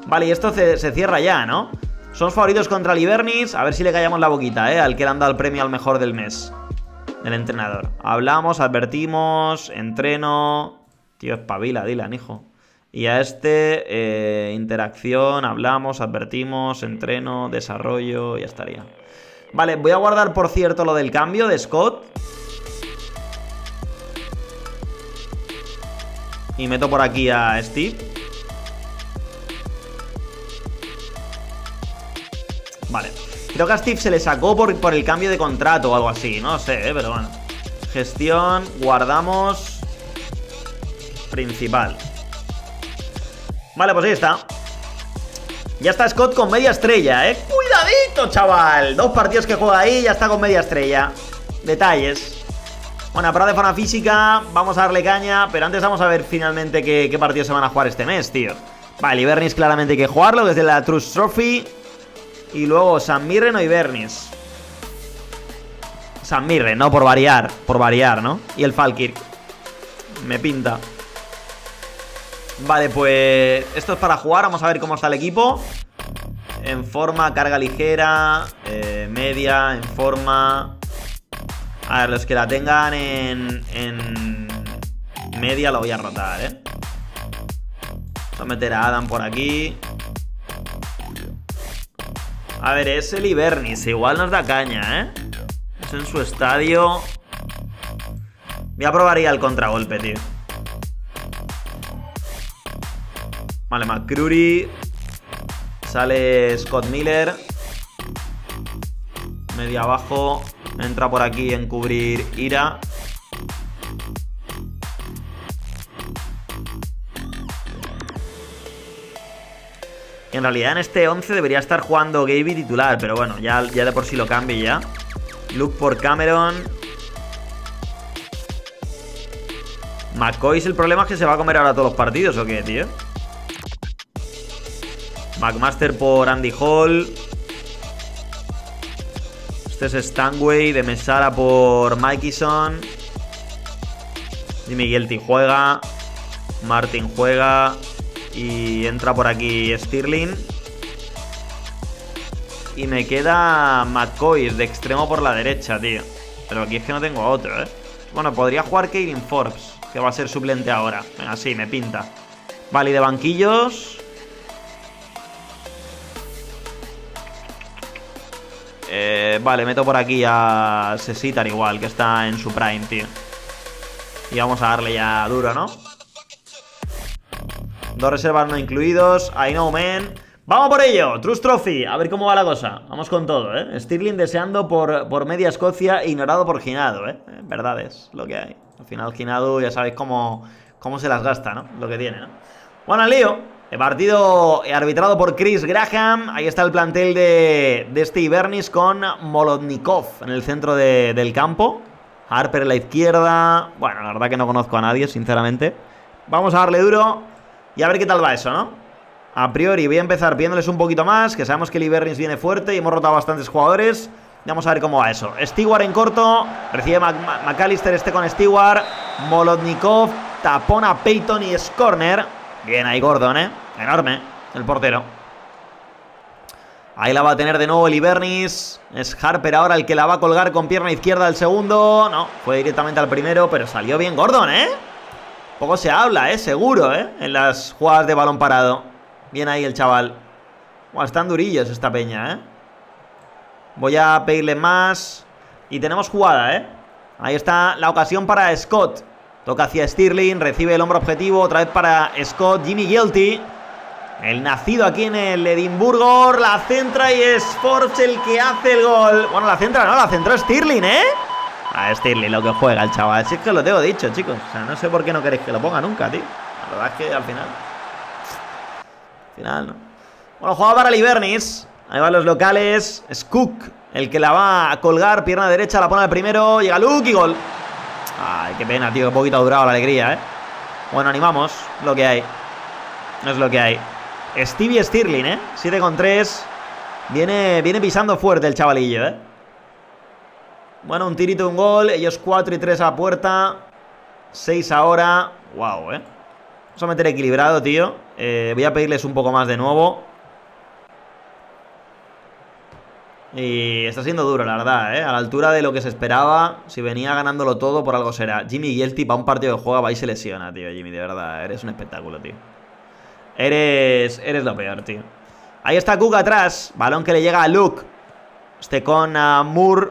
Vale, y esto se, se cierra ya, ¿no? Son favoritos contra el Ivernis. A ver si le callamos la boquita, ¿eh? Al que le han dado el premio al mejor del mes. Del entrenador. Hablamos, advertimos, entreno. Tío, espabila, Dylan, hijo. Y a este, eh, interacción, hablamos, advertimos, entreno, desarrollo, ya estaría. Vale, voy a guardar, por cierto, lo del cambio de Scott. Y meto por aquí a Steve. Vale. Creo que a Steve se le sacó por, por el cambio de contrato o algo así. No sé, ¿eh? Pero bueno. Gestión, guardamos. Principal. Vale, pues ahí está. Ya está Scott con media estrella, ¿eh? ¡Cuidadito, chaval! Dos partidos que juega ahí, ya está con media estrella. Detalles. Bueno, parada de forma física, vamos a darle caña, pero antes vamos a ver finalmente qué, qué partidos se van a jugar este mes, tío. Vale, Ivernis claramente hay que jugarlo desde la Trust Trophy. Y luego St Mirren o Ivernis. St Mirren, ¿no? Por variar, por variar, ¿no? Y el Falkirk. Me pinta. Vale, pues esto es para jugar. Vamos a ver cómo está el equipo. En forma, carga ligera, eh, media, en forma. A ver, los que la tengan en, en media la voy a rotar, ¿eh? Voy a meter a Adam por aquí. A ver, es el Ivernis. Igual nos da caña, ¿eh? Es en su estadio. Voy a probar ya el contragolpe, tío. Vale, McCrury. Sale Scott Miller. Media abajo. Entra por aquí en cubrir Ira. En realidad en este once debería estar jugando Gaby titular, pero bueno, ya, ya de por sí lo cambio ya. Luke por Cameron. McCoy, el problema es que se va a comer ahora todos los partidos, ¿o qué, tío? McMaster por Andy Hall. Este es Stanway. De Mesara por Mikeyson. Y Miguel T juega. Martin juega. Y entra por aquí Stirling. Y me queda McCoy de extremo por la derecha, tío. Pero aquí es que no tengo a otro, ¿eh? Bueno, podría jugar Kaelin Forbes, que va a ser suplente ahora. Venga, sí, me pinta. Vale, y de banquillos... Eh, vale, meto por aquí a Sesitar igual, que está en su prime, tío. Y vamos a darle ya duro, ¿no? Dos reservas no incluidos. I know, man. ¡Vamos por ello! Trust Trophy. A ver cómo va la cosa. Vamos con todo, ¿eh? Stirling deseando por, por media Escocia, ignorado por Ginadu, ¿eh? En verdad es lo que hay. Al final Ginadu, ya sabéis cómo, cómo se las gasta, ¿no? Lo que tiene, ¿no? Bueno, el lío. El partido arbitrado por Chris Graham. Ahí está el plantel de, de este Ivernis con Molodnikov en el centro de, del campo. Harper en la izquierda. Bueno, la verdad que no conozco a nadie, sinceramente. Vamos a darle duro y a ver qué tal va eso, ¿no? A priori voy a empezar viéndoles un poquito más, que sabemos que el Ivernis viene fuerte y hemos rotado bastantes jugadores. Vamos a ver cómo va eso. Stewart en corto. Recibe McAllister este con Stewart. Molodnikov. Tapón a Payton y es corner. Bien ahí Gordon, ¿eh? Enorme el portero. Ahí la va a tener de nuevo el Ivernis. Es Harper ahora el que la va a colgar con pierna izquierda al segundo. No, fue directamente al primero, pero salió bien Gordon, ¿eh? Poco se habla, ¿eh? Seguro, ¿eh? En las jugadas de balón parado. Bien ahí el chaval. Buah, están durillos esta peña, ¿eh? Voy a pedirle más. Y tenemos jugada, ¿eh? Ahí está la ocasión para Scott. Toca hacia Stirling, recibe el hombro objetivo, otra vez para Scott, Jimmy Guilty. El nacido aquí en el Edimburgo, la centra y es Forbes el que hace el gol. Bueno, la centra no, la centra Stirling, ¿eh? A Stirling lo que juega el chaval, si es que lo tengo dicho, chicos. O sea, no sé por qué no queréis que lo ponga nunca, tío. La verdad es que al final... Al final, ¿no? Bueno, jugaba para el Ivernis. Ahí van los locales. Skook, el que la va a colgar, pierna derecha, la pone al primero, llega Luke y gol. Ay, qué pena, tío, qué poquito ha durado la alegría, ¿eh? Bueno, animamos, lo que hay. No es lo que hay. Stevie Stirling, ¿eh? siete con tres. Viene, viene pisando fuerte el chavalillo, ¿eh? Bueno, un tirito, un gol. Ellos cuatro y tres a puerta. seis ahora. Wow, ¿eh? Vamos a meter equilibrado, tío. Eh, voy a pedirles un poco más de nuevo. Y está siendo duro, la verdad, ¿eh? A la altura de lo que se esperaba. Si venía ganándolo todo, por algo será. Jimmy Guilty para un partido que juega va y se lesiona, tío. Jimmy, de verdad, eres un espectáculo, tío. Eres... Eres lo peor, tío. Ahí está Cook atrás. Balón que le llega a Luke. Este con a Moore.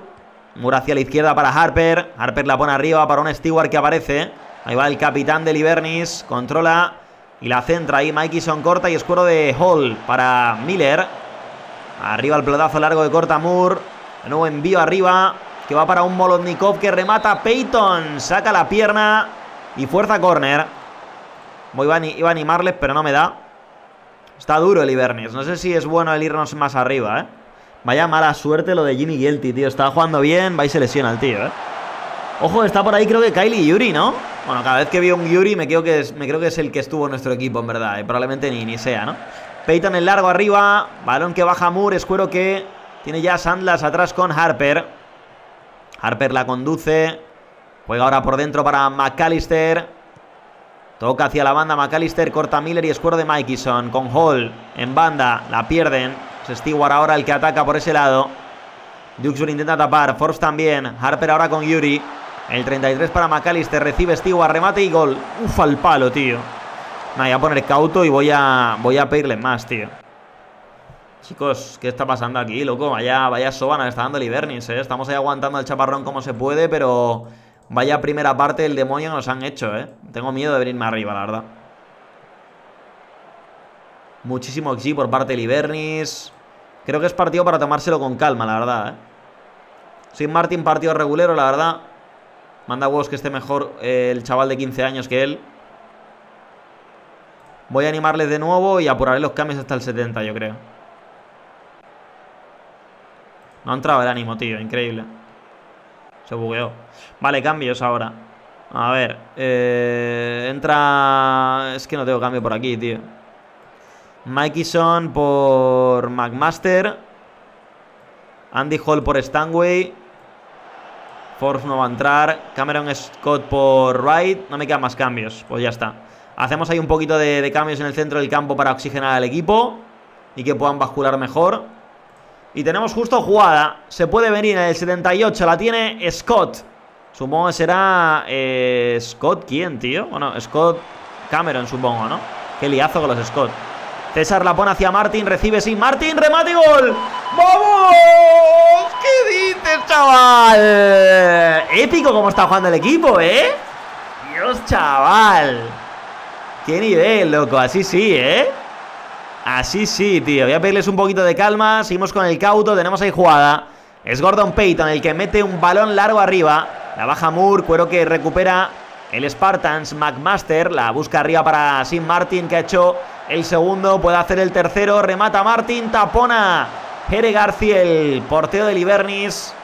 Moore hacia la izquierda para Harper. Harper la pone arriba para un Stewart que aparece. Ahí va el capitán del Ivernis, controla y la centra ahí. Maikison corta y escuero de Hall para Miller. Arriba el pelotazo largo de corta Moore. De nuevo envío arriba que va para un Molodnikov que remata Payton. Saca la pierna y fuerza córner. Iba a animarles, pero no me da. Está duro el Ivernis. No sé si es bueno el irnos más arriba, ¿eh? Vaya mala suerte lo de Jimmy Guilty, tío. Estaba jugando bien, va y se lesiona el tío, ¿eh? Ojo, está por ahí creo que Kylie Yuri, ¿no? Bueno, cada vez que veo un Yuri me creo que es, me creo que es el que estuvo en nuestro equipo, en verdad. Y probablemente ni, ni sea, ¿no? Payton el largo arriba. Balón que baja Moore. Escuero que tiene ya Sandlas atrás con Harper. Harper la conduce. Juega ahora por dentro para McAllister. Toca hacia la banda McAllister, corta Miller y escuero de Maikison con Hall en banda, la pierden. Es Stewart ahora el que ataca por ese lado. Duxbury intenta tapar, Forbes también, Harper ahora con Yuri. El treinta y tres para McAllister, recibe Stewart, remate y gol. Ufa al palo, tío. Nah, voy a poner cauto y voy a, voy a pedirle más, tío. Chicos, ¿qué está pasando aquí, loco? Vaya, vaya sobana está dando el Ivernis, ¿eh? Estamos ahí aguantando el chaparrón como se puede, pero... Vaya primera parte del demonio que nos han hecho, ¿eh? Tengo miedo de venirme arriba, la verdad. Muchísimo X G por parte del Ivernis. Creo que es partido para tomárselo con calma, la verdad, ¿eh? Sin Martin, partido regulero, la verdad. Manda huevos que esté mejor eh, el chaval de quince años que él. Voy a animarles de nuevo y apuraré los cambios hasta el setenta, yo creo. No ha entrado el ánimo, tío. Increíble. Se bugueó. Vale, cambios ahora. A ver. Eh, entra... Es que no tengo cambio por aquí, tío. Maikison por McMaster. Andy Hall por Stanway. Forbes no va a entrar. Cameron Scott por Wright. No me quedan más cambios. Pues ya está. Hacemos ahí un poquito de, de cambios en el centro del campo para oxigenar al equipo. Y que puedan bascular mejor. Y tenemos justo jugada. Se puede venir en el setenta y ocho. La tiene Scott. Supongo que será... Eh, ¿Scott quién, tío? Bueno, Scott Cameron, supongo, ¿no? Qué liazo con los Scott. César la pone hacia Martin. Recibe, sí. Martin, remate y gol. ¡Vamos! ¿Qué dices, chaval? Épico como está jugando el equipo, ¿eh? Dios, chaval. Qué nivel, loco. Así sí, ¿eh? Así sí, tío. Voy a pedirles un poquito de calma. Seguimos con el cauto. Tenemos ahí jugada. Es Gordon Payton el que mete un balón largo arriba. La baja Moore. Cuero que recupera el Spartans. McMaster la busca arriba para Sim Martin, que ha hecho el segundo. Puede hacer el tercero. Remata Martin. Tapona Jere García, el portero del Ivernis.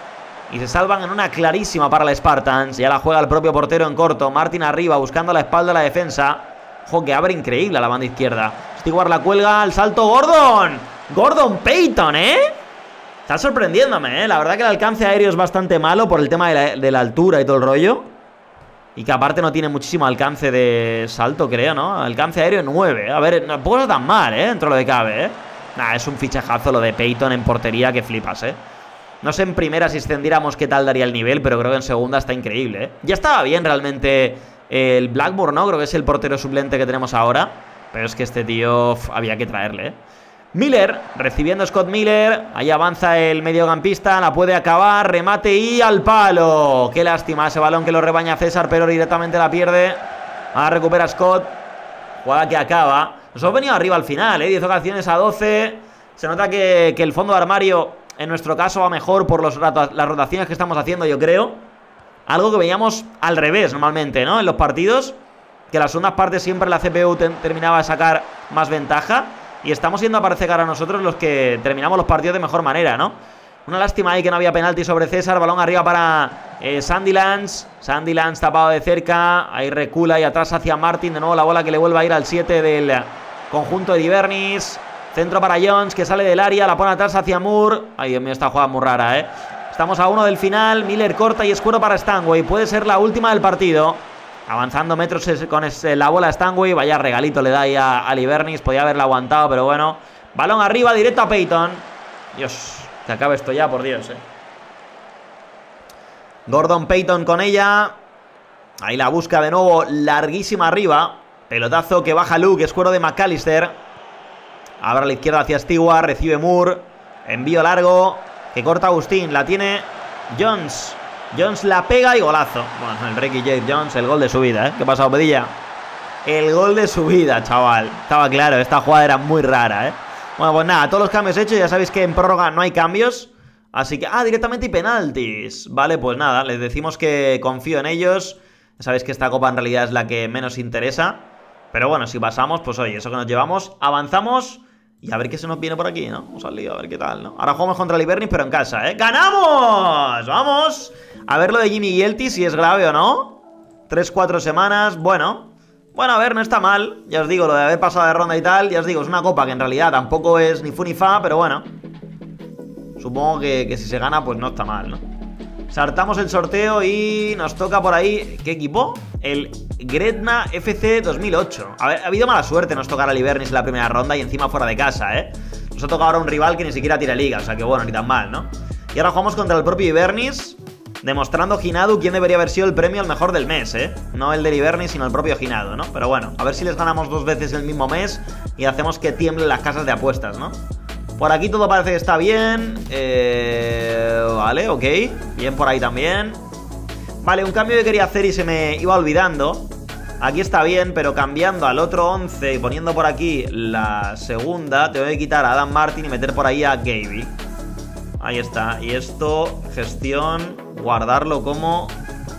Y se salvan en una clarísima para la Spartans. Ya la juega el propio portero en corto. Martin arriba buscando la espalda de la defensa. Ojo, que abre increíble a la banda izquierda. Stewart la cuelga, el salto Gordon. Gordon Payton, ¿eh? Está sorprendiéndome, ¿eh? La verdad que el alcance aéreo es bastante malo por el tema de la, de la altura y todo el rollo. Y que aparte no tiene muchísimo alcance de salto, creo, ¿no? Alcance aéreo nueve. A ver, tampoco está tan mal, ¿eh? Dentro de lo que cabe, ¿eh? Nah, es un fichajazo lo de Payton en portería que flipas, ¿eh? No sé en primera si extendiéramos qué tal daría el nivel, pero creo que en segunda está increíble, ¿eh? Ya estaba bien realmente... El Blackmore, ¿no? Creo que es el portero suplente que tenemos ahora. Pero es que este tío f, había que traerle, ¿eh? Miller, recibiendo Scott Miller. Ahí avanza el mediocampista. La puede acabar, remate y al palo. Qué lástima ese balón que lo rebaña César, pero directamente la pierde. Ahora recupera Scott. Jugada que acaba. Nos hemos venido arriba al final, ¿eh? diez ocasiones a doce. Se nota que, que el fondo de armario, en nuestro caso, va mejor por los, las rotaciones que estamos haciendo, yo creo. Algo que veíamos al revés normalmente, ¿no? En los partidos, que las segundas partes siempre la C P U te terminaba de sacar más ventaja. Y estamos siendo, aparece cara a nosotros, los que terminamos los partidos de mejor manera, ¿no? Una lástima ahí que no había penalti sobre César. Balón arriba para eh, Sandy Lance. Sandy Lance tapado de cerca. Ahí recula y atrás hacia Martin. De nuevo la bola que le vuelve a ir al siete del conjunto de Ivernis. Centro para Jones, que sale del área. La pone atrás hacia Moore. Ay, Dios mío, esta jugada es muy rara, ¿eh? Estamos a uno del final. Miller corta y escuero para Stanway. Puede ser la última del partido. Avanzando metros con la bola Stanway. Vaya regalito le da ahí a Ivernis. Podía haberla aguantado, pero bueno. Balón arriba, directo a Payton. Dios, que acabe esto ya, por Dios, eh. Gordon Payton con ella. Ahí la busca de nuevo, larguísima arriba. Pelotazo que baja Luke, escuero de McAllister. Abra a la izquierda hacia Stewart. Recibe Moore. Envío largo que corta Agustín, la tiene Jones. Jones la pega y golazo. Bueno, el Ricky Jake Jones, el gol de su vida, ¿eh? ¿Qué ha pasado, Pedilla? El gol de su vida, chaval. Estaba claro, esta jugada era muy rara, ¿eh? Bueno, pues nada, todos los cambios hechos. Ya sabéis que en prórroga no hay cambios. Así que... Ah, directamente y penaltis. Vale, pues nada, les decimos que confío en ellos. Ya sabéis que esta copa en realidad es la que menos interesa. Pero bueno, si pasamos, pues oye, eso que nos llevamos. Avanzamos y a ver qué se nos viene por aquí, ¿no? Vamos al lío, a ver qué tal, ¿no? Ahora jugamos contra el Ivernis, pero en casa, ¿eh? ¡Ganamos! ¡Vamos! A ver lo de Jimmy Gielty, si es grave o no. Tres, cuatro semanas, bueno. Bueno, a ver, no está mal. Ya os digo, lo de haber pasado de ronda y tal. Ya os digo, es una copa que en realidad tampoco es ni fu ni fa, pero bueno, supongo que, que si se gana, pues no está mal, ¿no? Saltamos el sorteo y nos toca por ahí... ¿Qué equipo? El Gretna F C dos mil ocho. A ver, ha habido mala suerte nos tocar al Ivernis en la primera ronda y encima fuera de casa, ¿eh? Nos ha tocado ahora un rival que ni siquiera tira liga, o sea que bueno, ni tan mal, ¿no? Y ahora jugamos contra el propio Ivernis, demostrando Ginadu quién debería haber sido el premio al mejor del mes, ¿eh? No el del Ivernis, sino el propio Ginadu, ¿no? Pero bueno, a ver si les ganamos dos veces el mismo mes y hacemos que tiemblen las casas de apuestas, ¿no? Por aquí todo parece que está bien. eh, Vale, ok. Bien por ahí también. Vale, un cambio que quería hacer y se me iba olvidando. Aquí está bien, pero cambiando al otro once y poniendo por aquí la segunda, te voy a quitar a Adam Martin y meter por ahí a Gaby. Ahí está. Y esto, gestión, guardarlo como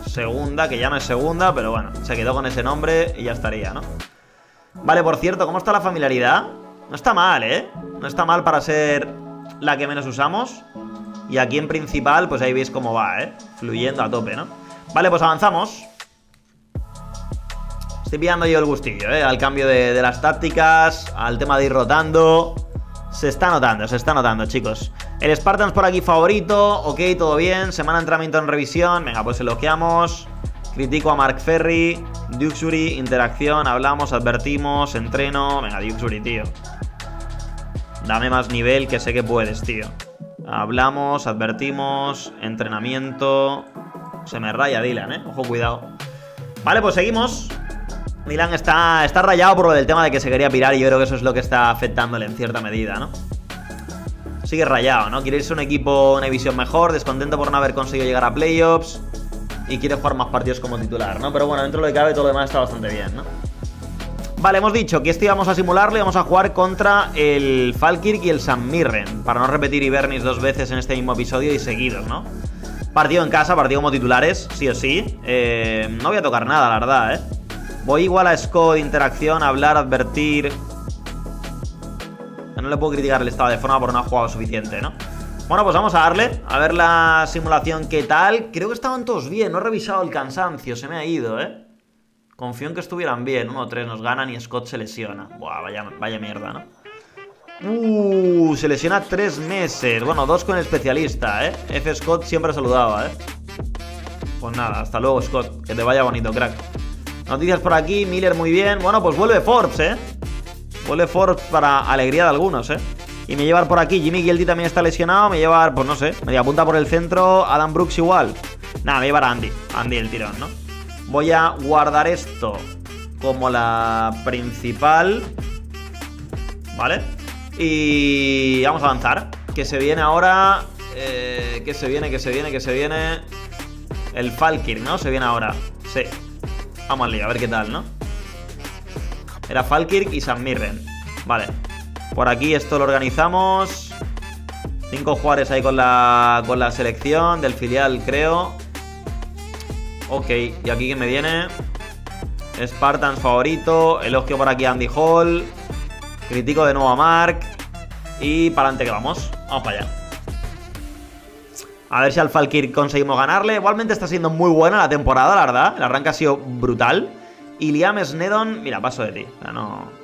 segunda, que ya no es segunda, pero bueno, se quedó con ese nombre y ya estaría, ¿no? Vale, por cierto, ¿cómo está la familiaridad? No está mal, ¿eh? No está mal para ser la que menos usamos. Y aquí en principal, pues ahí veis cómo va, ¿eh? Fluyendo a tope, ¿no? Vale, pues avanzamos. Estoy pillando yo el gustillo, ¿eh? Al cambio de, de las tácticas, al tema de ir rotando. Se está notando, se está notando, chicos. El Spartans por aquí favorito. Ok, todo bien. Semana de entrenamiento en revisión. Venga, pues elogiamos. Critico a Mark Ferry. Duxbury, interacción, hablamos, advertimos, entreno. Venga, Duxbury, tío. Dame más nivel, que sé que puedes, tío. Hablamos, advertimos, entrenamiento. Se me raya Dylan, eh. Ojo, cuidado. Vale, pues seguimos. Dylan está, está rayado por lo del tema de que se quería pirar. Y yo creo que eso es lo que está afectándole en cierta medida, ¿no? Sigue rayado, ¿no? Quiere irse a un equipo, una división mejor. Descontento por no haber conseguido llegar a playoffs. Y quiere jugar más partidos como titular, ¿no? Pero bueno, dentro de lo que cabe, todo lo demás está bastante bien, ¿no? Vale, hemos dicho que este íbamos a simularlo y vamos a jugar contra el Falkirk y el St Mirren, para no repetir Ivernis dos veces en este mismo episodio y seguidos, ¿no? Partido en casa, partido como titulares, sí o sí. Eh, no voy a tocar nada, la verdad, ¿eh? Voy igual a Scott, interacción, hablar, advertir. No le puedo criticar el estado de forma porque no ha jugado suficiente, ¿no? Bueno, pues vamos a darle, a ver la simulación qué tal. Creo que estaban todos bien, no he revisado el cansancio, se me ha ido, ¿eh? Confío en que estuvieran bien. uno tres nos ganan y Scott se lesiona. Buah, vaya, vaya mierda, ¿no? Uh, se lesiona tres meses. Bueno, dos con el especialista, ¿eh? F. Scott siempre saludaba, ¿eh? Pues nada, hasta luego, Scott. Que te vaya bonito, crack. Noticias por aquí, Miller muy bien. Bueno, pues vuelve Forbes, ¿eh? Vuelve Forbes para alegría de algunos, ¿eh? Y me llevar por aquí, Jimmy Gielty también está lesionado. Me llevar, pues no sé, media punta por el centro. Adam Brooks igual. Nada, me llevar a Andy. Andy el tirón, ¿no? Voy a guardar esto como la principal. Vale. Y vamos a avanzar. Que se viene ahora. Eh, que se viene, que se viene, que se viene. El Falkirk, ¿no? Se viene ahora. Sí. Vamos al lío, a ver qué tal, ¿no? Era Falkirk y St Mirren. Vale. Por aquí esto lo organizamos. Cinco jugadores ahí con la, con la selección del filial, creo. Ok, y aquí que me viene Spartans favorito. Elogio por aquí a Andy Hall. Critico de nuevo a Mark. Y para adelante que vamos. Vamos para allá. A ver si al Falkirk conseguimos ganarle. Igualmente está siendo muy buena la temporada, la verdad. El arranque ha sido brutal. Y Liam Snedon, mira, paso de ti. O sea, no...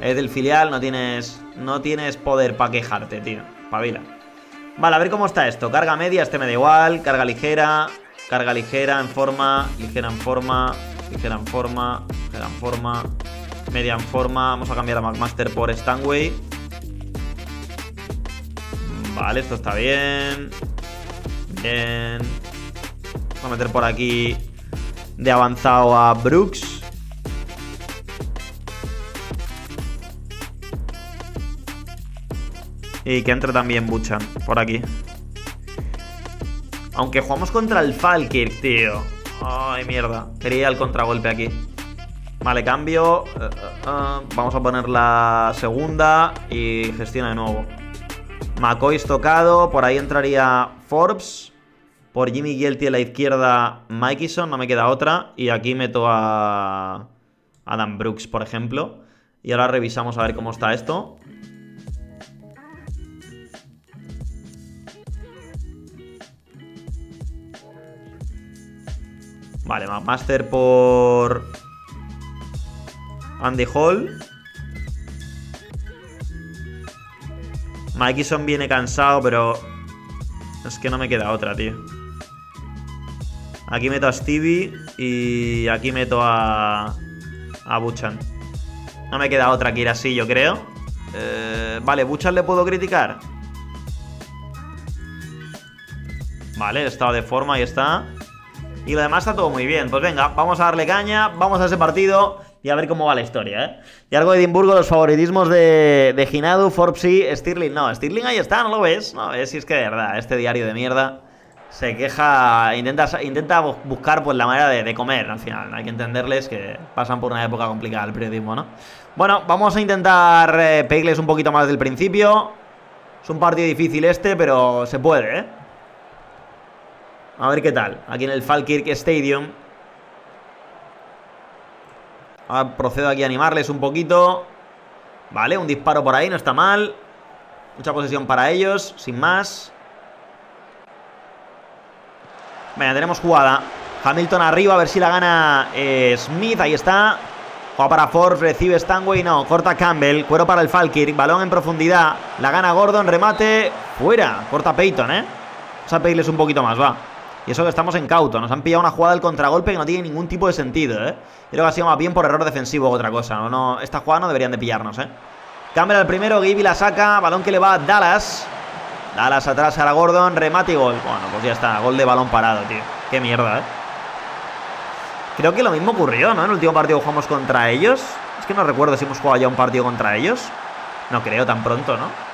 Es del filial, no tienes, no tienes poder para quejarte, tío. Pavila. Vale, a ver cómo está esto. Carga media, este me da igual. Carga ligera, carga ligera en forma, ligera en forma, ligera en forma, ligera en forma, media en forma. Vamos a cambiar a McMaster por Stanway. Vale, esto está bien. Bien. Vamos a meter por aquí de avanzado a Brooks. Y que entre también Buchan, por aquí. Aunque jugamos contra el Falkirk, tío. Ay, mierda. Quería el contragolpe aquí. Vale, cambio. Uh, uh, uh. Vamos a poner la segunda. Y gestiona de nuevo. McCoy tocado. Por ahí entraría Forbes. Por Jimmy Guilty en la izquierda, Mikison. No me queda otra. Y aquí meto a Adam Brooks, por ejemplo. Y ahora revisamos a ver cómo está esto. Vale, McMaster por Andy Hall. Mikison viene cansado, pero es que no me queda otra, tío. Aquí meto a Stevie y aquí meto a a Buchan. No me queda otra que ir así, yo creo. Eh, vale, Buchan le puedo criticar. Vale, estado de forma, ahí está. Y lo demás está todo muy bien. Pues venga, vamos a darle caña, vamos a ese partido y a ver cómo va la historia, ¿eh? Y algo de Edimburgo, los favoritismos de, de Ginadu, Forbes y Stirling. No, Stirling ahí está, ¿no lo ves? No, es, si es que de verdad, este diario de mierda se queja, intenta, intenta buscar pues la manera de, de comer al final. Hay que entenderles que pasan por una época complicada el periodismo, ¿no? Bueno, vamos a intentar eh, pedirles un poquito más del principio. Es un partido difícil este, pero se puede, ¿eh? A ver qué tal, aquí en el Falkirk Stadium. Ahora procedo aquí a animarles un poquito. Vale, un disparo por ahí, no está mal. Mucha posesión para ellos, sin más. Venga, tenemos jugada. Hamilton arriba, a ver si la gana eh, Smith, ahí está. Juega para Forbes, recibe Stanway, no, corta Campbell. Cuero para el Falkirk, balón en profundidad. La gana Gordon, remate, fuera. Corta Payton, eh. Vamos a pedirles un poquito más, va. Y eso que estamos en cauto. Nos han pillado una jugada del contragolpe que no tiene ningún tipo de sentido, ¿eh? Creo que ha sido más bien por error defensivo que otra cosa. No, no, esta jugada no deberían de pillarnos, ¿eh? Campbell al primero, Gibby la saca. Balón que le va a Dallas. Dallas atrás a la Gordon. Remate y gol. Bueno, pues ya está. Gol de balón parado, tío. Qué mierda, ¿eh? Creo que lo mismo ocurrió, ¿no? En el último partido jugamos contra ellos. Es que no recuerdo si hemos jugado ya un partido contra ellos. No creo tan pronto, ¿no?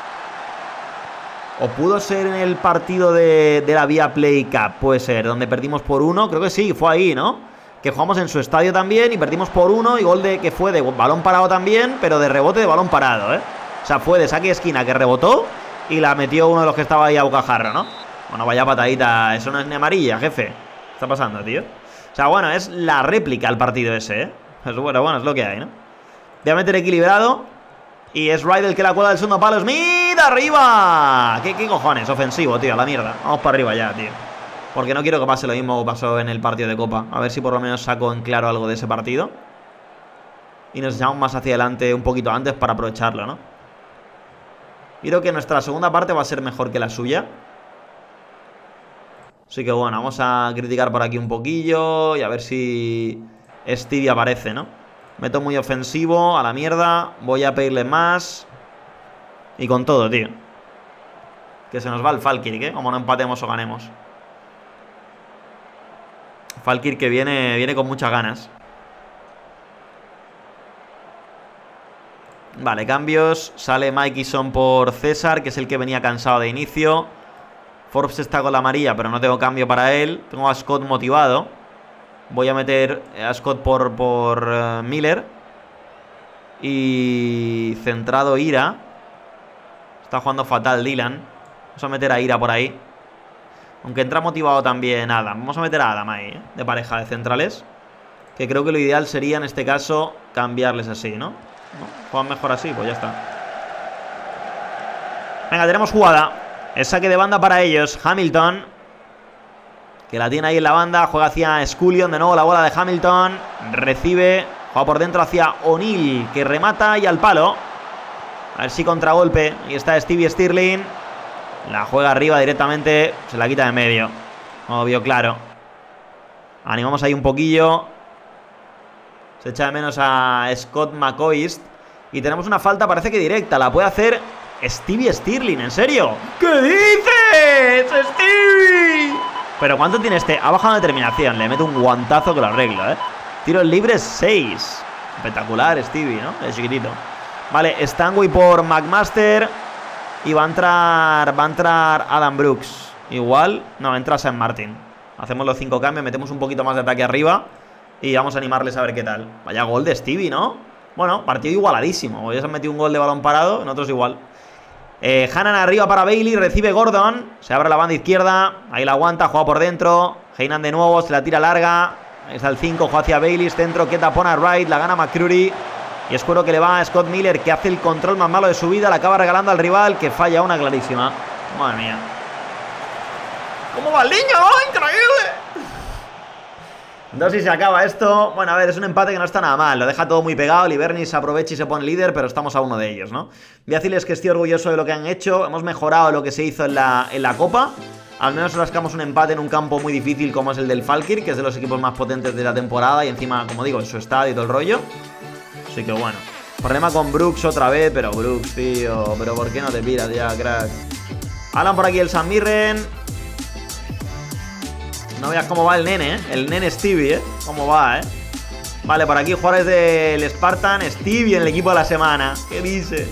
¿O pudo ser en el partido de, de la Viaplay Cup? Puede ser, donde perdimos por uno. Creo que sí, fue ahí, ¿no? Que jugamos en su estadio también y perdimos por uno. Y gol de que fue de balón parado también, pero de rebote de balón parado, ¿eh? O sea, fue de saque de esquina que rebotó y la metió uno de los que estaba ahí a bocajarro, ¿no? Bueno, vaya patadita. Eso no es ni amarilla, jefe. ¿Qué está pasando, tío? O sea, bueno, es la réplica al partido ese, ¿eh? Es bueno, bueno, es lo que hay, ¿no? Voy a meter equilibrado. Y es Wright el que la cuela del segundo palo. ¡Smith! ¡Arriba! ¿Qué, ¿Qué cojones? Ofensivo, tío, a la mierda. Vamos para arriba ya, tío. Porque no quiero que pase lo mismo que pasó en el partido de Copa. A ver si por lo menos saco en claro algo de ese partido. Y nos echamos más hacia adelante un poquito antes para aprovecharlo, ¿no? Creo que nuestra segunda parte va a ser mejor que la suya. Así que bueno, vamos a criticar por aquí un poquillo. Y a ver si Stevie aparece, ¿no? Meto muy ofensivo, a la mierda. Voy a pedirle más. Y con todo, tío. Que se nos va el Falkirk, ¿eh? Como no empatemos o ganemos. Falkirk que viene, viene con muchas ganas. Vale, cambios. Sale Mikison por César, que es el que venía cansado de inicio. Forbes está con la amarilla, pero no tengo cambio para él. Tengo a Scott motivado. Voy a meter a Scott por, por uh, Miller. Y centrado Ira. Está jugando fatal Dylan. Vamos a meter a Ira por ahí. Aunque entra motivado también Adam. Vamos a meter a Adam ahí, ¿eh? De pareja de centrales. Que creo que lo ideal sería en este caso cambiarles así, ¿no? ¿No? Juegan mejor así, pues ya está. Venga, tenemos jugada. El saque de banda para ellos. Hamilton. Que la tiene ahí en la banda. Juega hacia Scullion. De nuevo la bola de Hamilton. Recibe. Juega por dentro hacia O'Neill. Que remata y al palo. A ver si contragolpe. Ahí está Stevie Stirling. La juega arriba directamente. Se la quita de medio. Obvio, claro. Animamos ahí un poquillo. Se echa de menos a Scott McCoist. Y tenemos una falta, parece que directa. La puede hacer Stevie Stirling. ¿En serio? ¿Qué dices, Stevie? Pero ¿cuánto tiene este? Ha bajado determinación. Le meto un guantazo que lo arreglo, ¿eh? Tiros libres seis. Espectacular, Stevie, ¿no? De chiquitito. Vale, Stanway por McMaster. Y va a entrar va a entrar Adam Brooks. Igual, no, entra San Martín. Hacemos los cinco cambios, metemos un poquito más de ataque arriba y vamos a animarles a ver qué tal. Vaya gol de Stevie, ¿no? Bueno, partido igualadísimo. Hoy se han metido un gol de balón parado, en otros igual. Eh, Heinan arriba para Bailey, recibe Gordon. Se abre la banda izquierda, ahí la aguanta, juega por dentro. Heinan de nuevo, se la tira larga. Ahí está el cinco, juega hacia Bailey, centro que tapona Wright, la gana McCreary. Y es cuero que le va a Scott Miller, que hace el control más malo de su vida. La acaba regalando al rival, que falla una clarísima. Madre mía. ¿Cómo va el niño? ¡Oh, increíble! No sé si se acaba esto. Bueno, a ver, es un empate que no está nada mal. Lo deja todo muy pegado. El Ivernis aprovecha y se pone líder, pero estamos a uno de ellos, ¿no? Voy a decirles que estoy orgulloso de lo que han hecho. Hemos mejorado lo que se hizo en la, en la Copa. Al menos rascamos un empate en un campo muy difícil como es el del Falkirk, que es de los equipos más potentes de la temporada. Y encima, como digo, en su estadio y todo el rollo. Así que bueno, problema con Brooks otra vez. Pero Brooks, tío, pero ¿por qué no te piras ya, crack? Alan por aquí el St Mirren. No veas cómo va el nene, ¿eh? El nene Stevie, ¿eh? Cómo va, ¿eh? Vale, por aquí jugadores del Spartan. Stevie en el equipo de la semana. ¿Qué dice?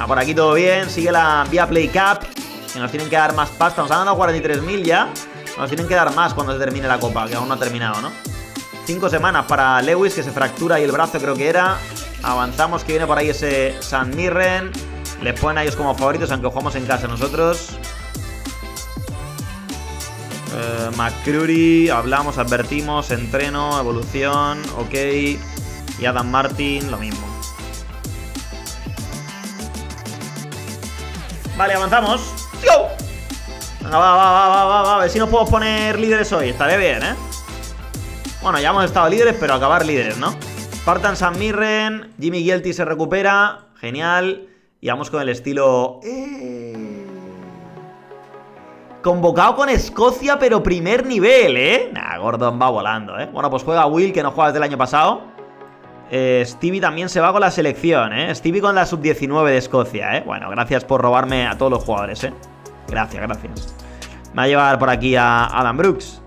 Ah, por aquí todo bien. Sigue la Viaplay Cup, que nos tienen que dar más pasta. Nos han dado cuarenta y tres mil ya. Nos tienen que dar más cuando se termine la Copa, que aún no ha terminado, ¿no? Cinco semanas para Lewis, que se fractura y el brazo creo que era. Avanzamos, que viene por ahí ese St Mirren. Les ponen a ellos como favoritos, aunque jugamos en casa nosotros. Eh, McCreary, hablamos, advertimos, entreno, evolución, ok. Y Adam Martin, lo mismo. Vale, avanzamos. ¡Go! Venga, va, va, va, va, va, va. A ver si nos podemos poner líderes hoy. Estaré bien, ¿eh? Bueno, ya hemos estado líderes, pero acabar líderes, ¿no? Partan St Mirren, Jimmy Guilty se recupera, genial. Y vamos con el estilo... Eh... Convocado con Escocia, pero primer nivel, ¿eh? Nah, Gordon va volando, ¿eh? Bueno, pues juega Will, que no juega desde el año pasado. Eh, Stevie también se va con la selección, ¿eh? Stevie con la sub diecinueve de Escocia, ¿eh? Bueno, gracias por robarme a todos los jugadores, ¿eh? Gracias, gracias. Me va a llevar por aquí a Adam Brooks.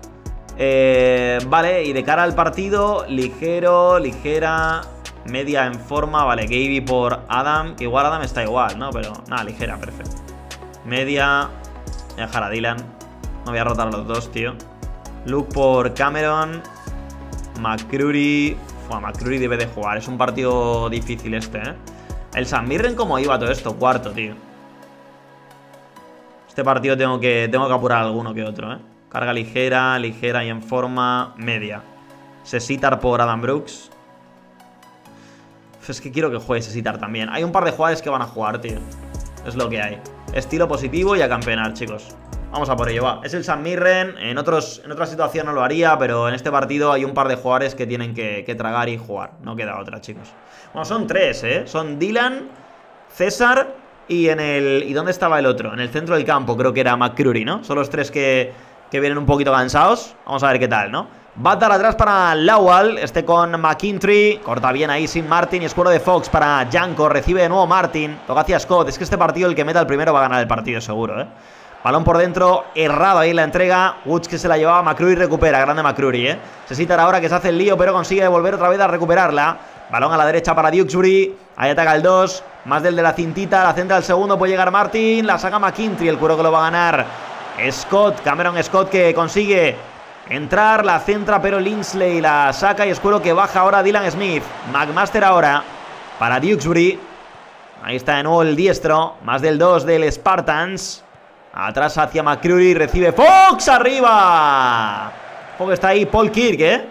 Eh, vale, y de cara al partido, ligero, ligera, media en forma. Vale, Gaby por Adam. Igual Adam está igual, ¿no? Pero nada, ligera, perfecto. Media, voy a dejar a Dylan. No voy a rotar a los dos, tío. Luke por Cameron. McCreary. Fua, McCreary debe de jugar. Es un partido difícil este, ¿eh? El St Mirren, ¿cómo iba todo esto? Cuarto, tío. Este partido tengo que, tengo que apurar alguno que otro, ¿eh? Carga ligera, ligera y en forma media. Sesitar por Adam Brooks. Es que quiero que juegue Sesitar también. Hay un par de jugadores que van a jugar, tío. Es lo que hay. Estilo positivo y a campeonar, chicos. Vamos a por ello, va. Es el St Mirren. En, otros, en otra situación no lo haría, pero en este partido hay un par de jugadores que tienen que, que tragar y jugar. No queda otra, chicos. Bueno, son tres, ¿eh? Son Dylan, César y en el... ¿Y dónde estaba el otro? En el centro del campo creo que era McCreary, ¿no? Son los tres que... que vienen un poquito cansados. Vamos a ver qué tal, ¿no? Va a dar atrás para Lowell. Este con McIntyre. Corta bien ahí sin Martin. Y escuero de Fox para Janko. Recibe de nuevo Martin. Toca hacia Scott. Es que este partido, el que meta el primero va a ganar el partido, seguro, ¿eh? Balón por dentro. Errado ahí la entrega. Woods que se la llevaba. McCreary recupera. Grande McCreary, ¿eh? Se cita ahora que se hace el lío, pero consigue volver otra vez a recuperarla. Balón a la derecha para Duxbury. Ahí ataca el dos. Más del de la cintita. La centra al segundo. Puede llegar Martin. La saca McIntyre. El cuero que lo va a ganar Scott, Cameron Scott, que consigue entrar, la centra, pero Linsley la saca y escuero que baja ahora Dylan Smith. McMaster ahora para Duxbury. Ahí está de nuevo el diestro, más del dos del Spartans. Atrás hacia McCreary, recibe Fox arriba. Fox está ahí, Paul Kirk, ¿eh?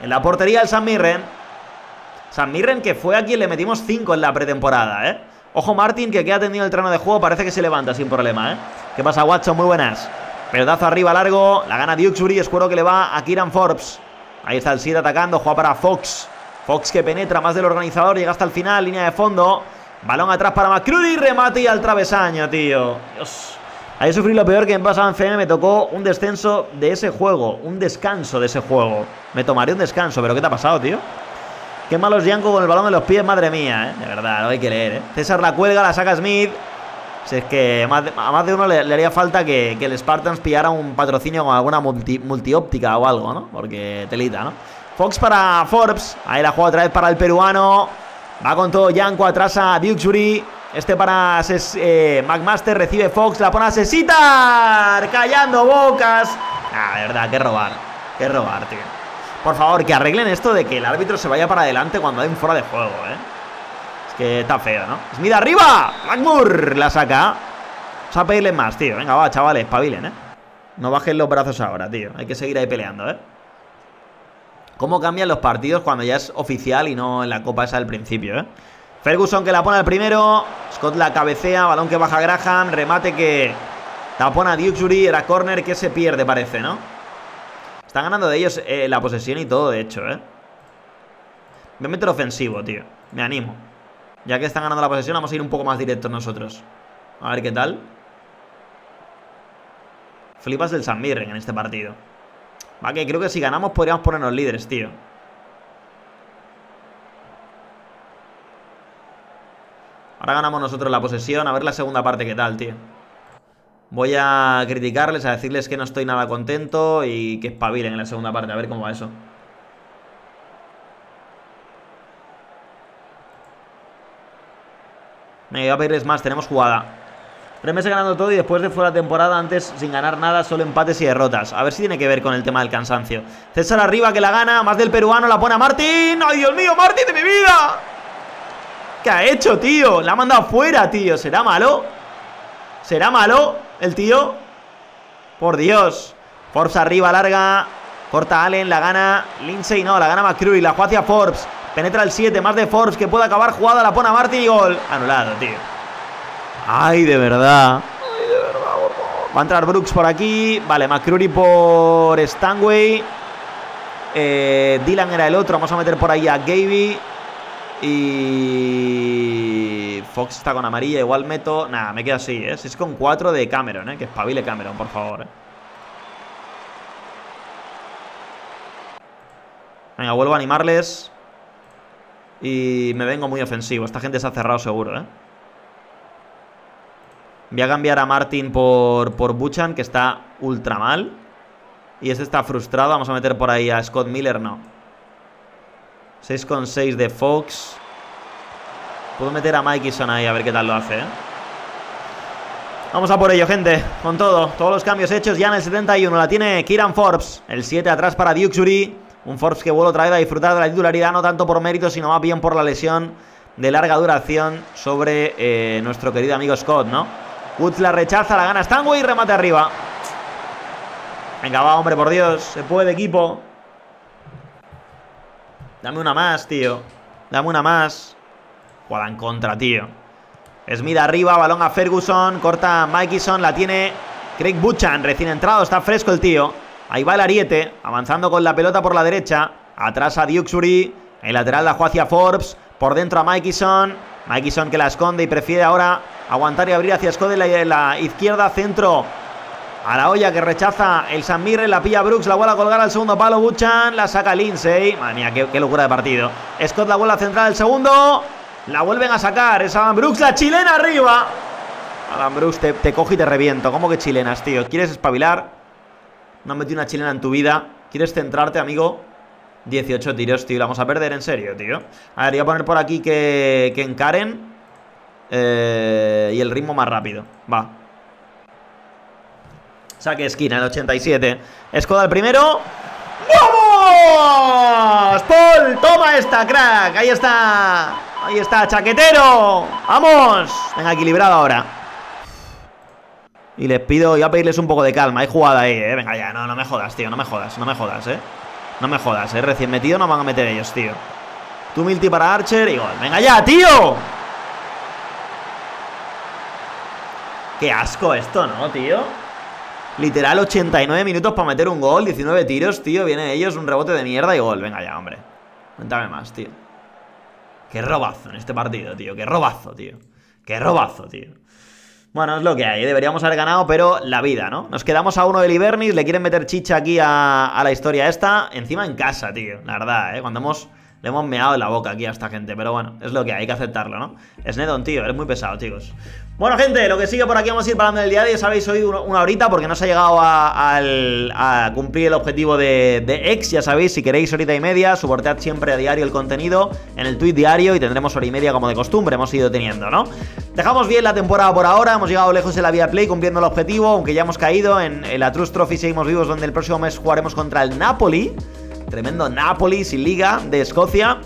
En la portería del St Mirren. St Mirren que fue a quien le metimos cinco en la pretemporada, ¿eh? Ojo Martin, que queda tendido el terreno de juego. Parece que se levanta sin problema, ¿eh? ¿Qué pasa, Watson? Muy buenas. Pelotazo arriba, largo. La gana Duxbury. Escuero que le va a Kieran Forbes. Ahí está el siete atacando. Juega para Fox. Fox que penetra más del organizador. Llega hasta el final. Línea de fondo. Balón atrás para McCreary. Remate y al travesaño, tío. Dios. Ahí sufrí lo peor que en pasado en F M. Me tocó un descenso de ese juego. Un descanso de ese juego. Me tomaré un descanso. ¿Pero qué te ha pasado, tío? Qué malos Yanko con el balón en los pies, madre mía, ¿eh? De verdad, lo hay que leer, ¿eh? César la cuelga, la saca Smith. Si es que más de, a más de uno le, le haría falta que, que el Spartans pillara un patrocinio con alguna multi, multióptica o algo, ¿no? Porque telita, ¿no? Fox para Forbes. Ahí la juega otra vez para el peruano. Va con todo Yanko, atrás a Duxbury. Este para eh, McMaster, recibe Fox, la pone a Sesitar, callando bocas. Ah, de verdad, que robar, que robar, tío. Por favor, que arreglen esto de que el árbitro se vaya para adelante cuando hay un fuera de juego, ¿eh? Es que está feo, ¿no? ¡Smith arriba! ¡Blackmore! La saca. Vamos a pedirle más, tío. Venga, va, chavales, espabilen, ¿eh? No bajen los brazos ahora, tío. Hay que seguir ahí peleando, ¿eh? ¿Cómo cambian los partidos cuando ya es oficial y no en la copa esa del principio, eh? Ferguson que la pone al primero. Scott la cabecea, balón que baja Graham. Remate que tapona Duxbury. Era córner que se pierde, parece, ¿no? Están ganando de ellos eh, la posesión y todo, de hecho, ¿eh? Voy a meter ofensivo, tío. Me animo. Ya que están ganando la posesión, vamos a ir un poco más directos nosotros. A ver qué tal. Flipas del St Mirren en este partido. Va, que creo que si ganamos podríamos ponernos líderes, tío. Ahora ganamos nosotros la posesión. A ver la segunda parte qué tal, tío. Voy a criticarles, a decirles que no estoy nada contento y que espabilen en la segunda parte. A ver cómo va eso. Me voy a pedirles más. Tenemos jugada. Tres meses ganando todo y después de fuera de temporada, antes sin ganar nada, solo empates y derrotas. A ver si tiene que ver con el tema del cansancio. César arriba que la gana, más del peruano, la pone a Martín. ¡Ay, Dios mío, Martín de mi vida! ¿Qué ha hecho, tío? La ha mandado fuera, tío. ¿Será malo? ¿Será malo el tío? Por Dios. Forbes arriba, larga. Corta Allen, la gana Lindsay, no, la gana McCreary, la juega hacia Forbes. Penetra el siete, más de Forbes que puede acabar jugada, la pone a Martín y gol. Anulado, tío. Ay, de verdad. Ay, de verdad, por favor. Va a entrar Brooks por aquí. Vale, McCreary por Stanway. Eh, Dylan era el otro. Vamos a meter por ahí a Gaby. Y Fox está con amarilla. Igual meto. Nada, me queda así, ¿eh? seis con cuatro de Cameron, ¿eh? Que espabile Cameron, por favor, ¿eh? Venga, vuelvo a animarles. Y me vengo muy ofensivo. Esta gente se ha cerrado seguro, ¿eh? Voy a cambiar a Martin por, por Buchan, que está ultra mal. Y este está frustrado. Vamos a meter por ahí a Scott Miller, no. seis con seis de Fox. Puedo meter a Mikeison ahí, a ver qué tal lo hace, ¿eh? Vamos a por ello, gente. Con todo. Todos los cambios hechos ya en el setenta y uno. La tiene Kieran Forbes. El siete atrás para Duxbury. Un Forbes que vuelve otra vez a disfrutar de la titularidad, no tanto por mérito, sino más bien por la lesión de larga duración sobre eh, nuestro querido amigo Scott, ¿no? Woods la rechaza, la gana Stanway y remate arriba. Venga, va, hombre, por Dios. Se puede, equipo. Dame una más, tío. Dame una más. Jugada en contra, tío. Smith arriba, balón a Ferguson. Corta Mikeison, la tiene Craig Buchan, recién entrado. Está fresco el tío. Ahí va el ariete, avanzando con la pelota por la derecha. Atrás a Duxbury. El lateral la juega hacia Forbes. Por dentro a Mikeison. Mikeison que la esconde y prefiere ahora aguantar y abrir hacia Scott en la, en la izquierda, centro a la olla que rechaza el St Mirren, la pilla Brooks, la vuelve a colgar al segundo palo, Buchan, la saca Lindsay. Madre mía, qué, qué locura de partido. Scott la vuelve a centrar el segundo, la vuelven a sacar, es Adam Brooks, la chilena arriba. Adam Brooks, te, te cojo y te reviento. ¿Cómo que chilenas, tío? ¿Quieres espabilar? No has metido una chilena en tu vida. ¿Quieres centrarte, amigo? dieciocho tiros, tío, la vamos a perder, en serio, tío. A ver, voy a poner por aquí que, que encaren eh, y el ritmo más rápido, va. Saque esquina, el ochenta y siete. Escoda el primero. ¡Vamos! Paul, toma esta, crack. Ahí está, ahí está, chaquetero. ¡Vamos! Venga, equilibrado ahora. Y les pido, voy a pedirles un poco de calma. Hay jugada ahí, eh, venga ya, no, no me jodas, tío. No me jodas, no me jodas, eh No me jodas, ¿eh? Recién metido no van a meter ellos, tío. Tú multi para Archer y gol. ¡Venga ya, tío! ¡Qué asco esto, ¿no, tío? Literal, ochenta y nueve minutos para meter un gol, diecinueve tiros, tío. Viene de ellos un rebote de mierda y gol. Venga ya, hombre. Cuéntame más, tío. ¡Qué robazo en este partido, tío! ¡Qué robazo, tío! ¡Qué robazo, tío! Bueno, es lo que hay, deberíamos haber ganado, pero la vida, ¿no? Nos quedamos a uno del Ivernis, le quieren meter chicha aquí a, a la historia esta. Encima en casa, tío, la verdad, ¿eh? Cuando hemos, le hemos meado en la boca aquí a esta gente. Pero bueno, es lo que hay, hay que aceptarlo, ¿no? Es Snedon, tío, eres muy pesado, chicos. Bueno, gente, lo que sigue por aquí vamos a ir parando el día de hoy. Ya sabéis, hoy una horita porque no se ha llegado a, a, a cumplir el objetivo de, de X. Ya sabéis, si queréis horita y media, soportad siempre a diario el contenido en el tweet diario y tendremos hora y media como de costumbre hemos ido teniendo, ¿no? Dejamos bien la temporada por ahora, hemos llegado lejos en la Viaplay cumpliendo el objetivo, aunque ya hemos caído en, en la Trust Trophy, seguimos vivos, donde el próximo mes jugaremos contra el Napoli, tremendo Napoli sin liga de Escocia.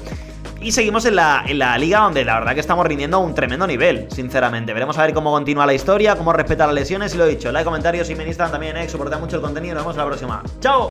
Y seguimos en la, en la liga, donde la verdad que estamos rindiendo un tremendo nivel, sinceramente. Veremos a ver cómo continúa la historia, cómo respetar las lesiones. Y lo he dicho, like, comentarios y me instan también, eh, soportad mucho el contenido. Nos vemos en la próxima. ¡Chao!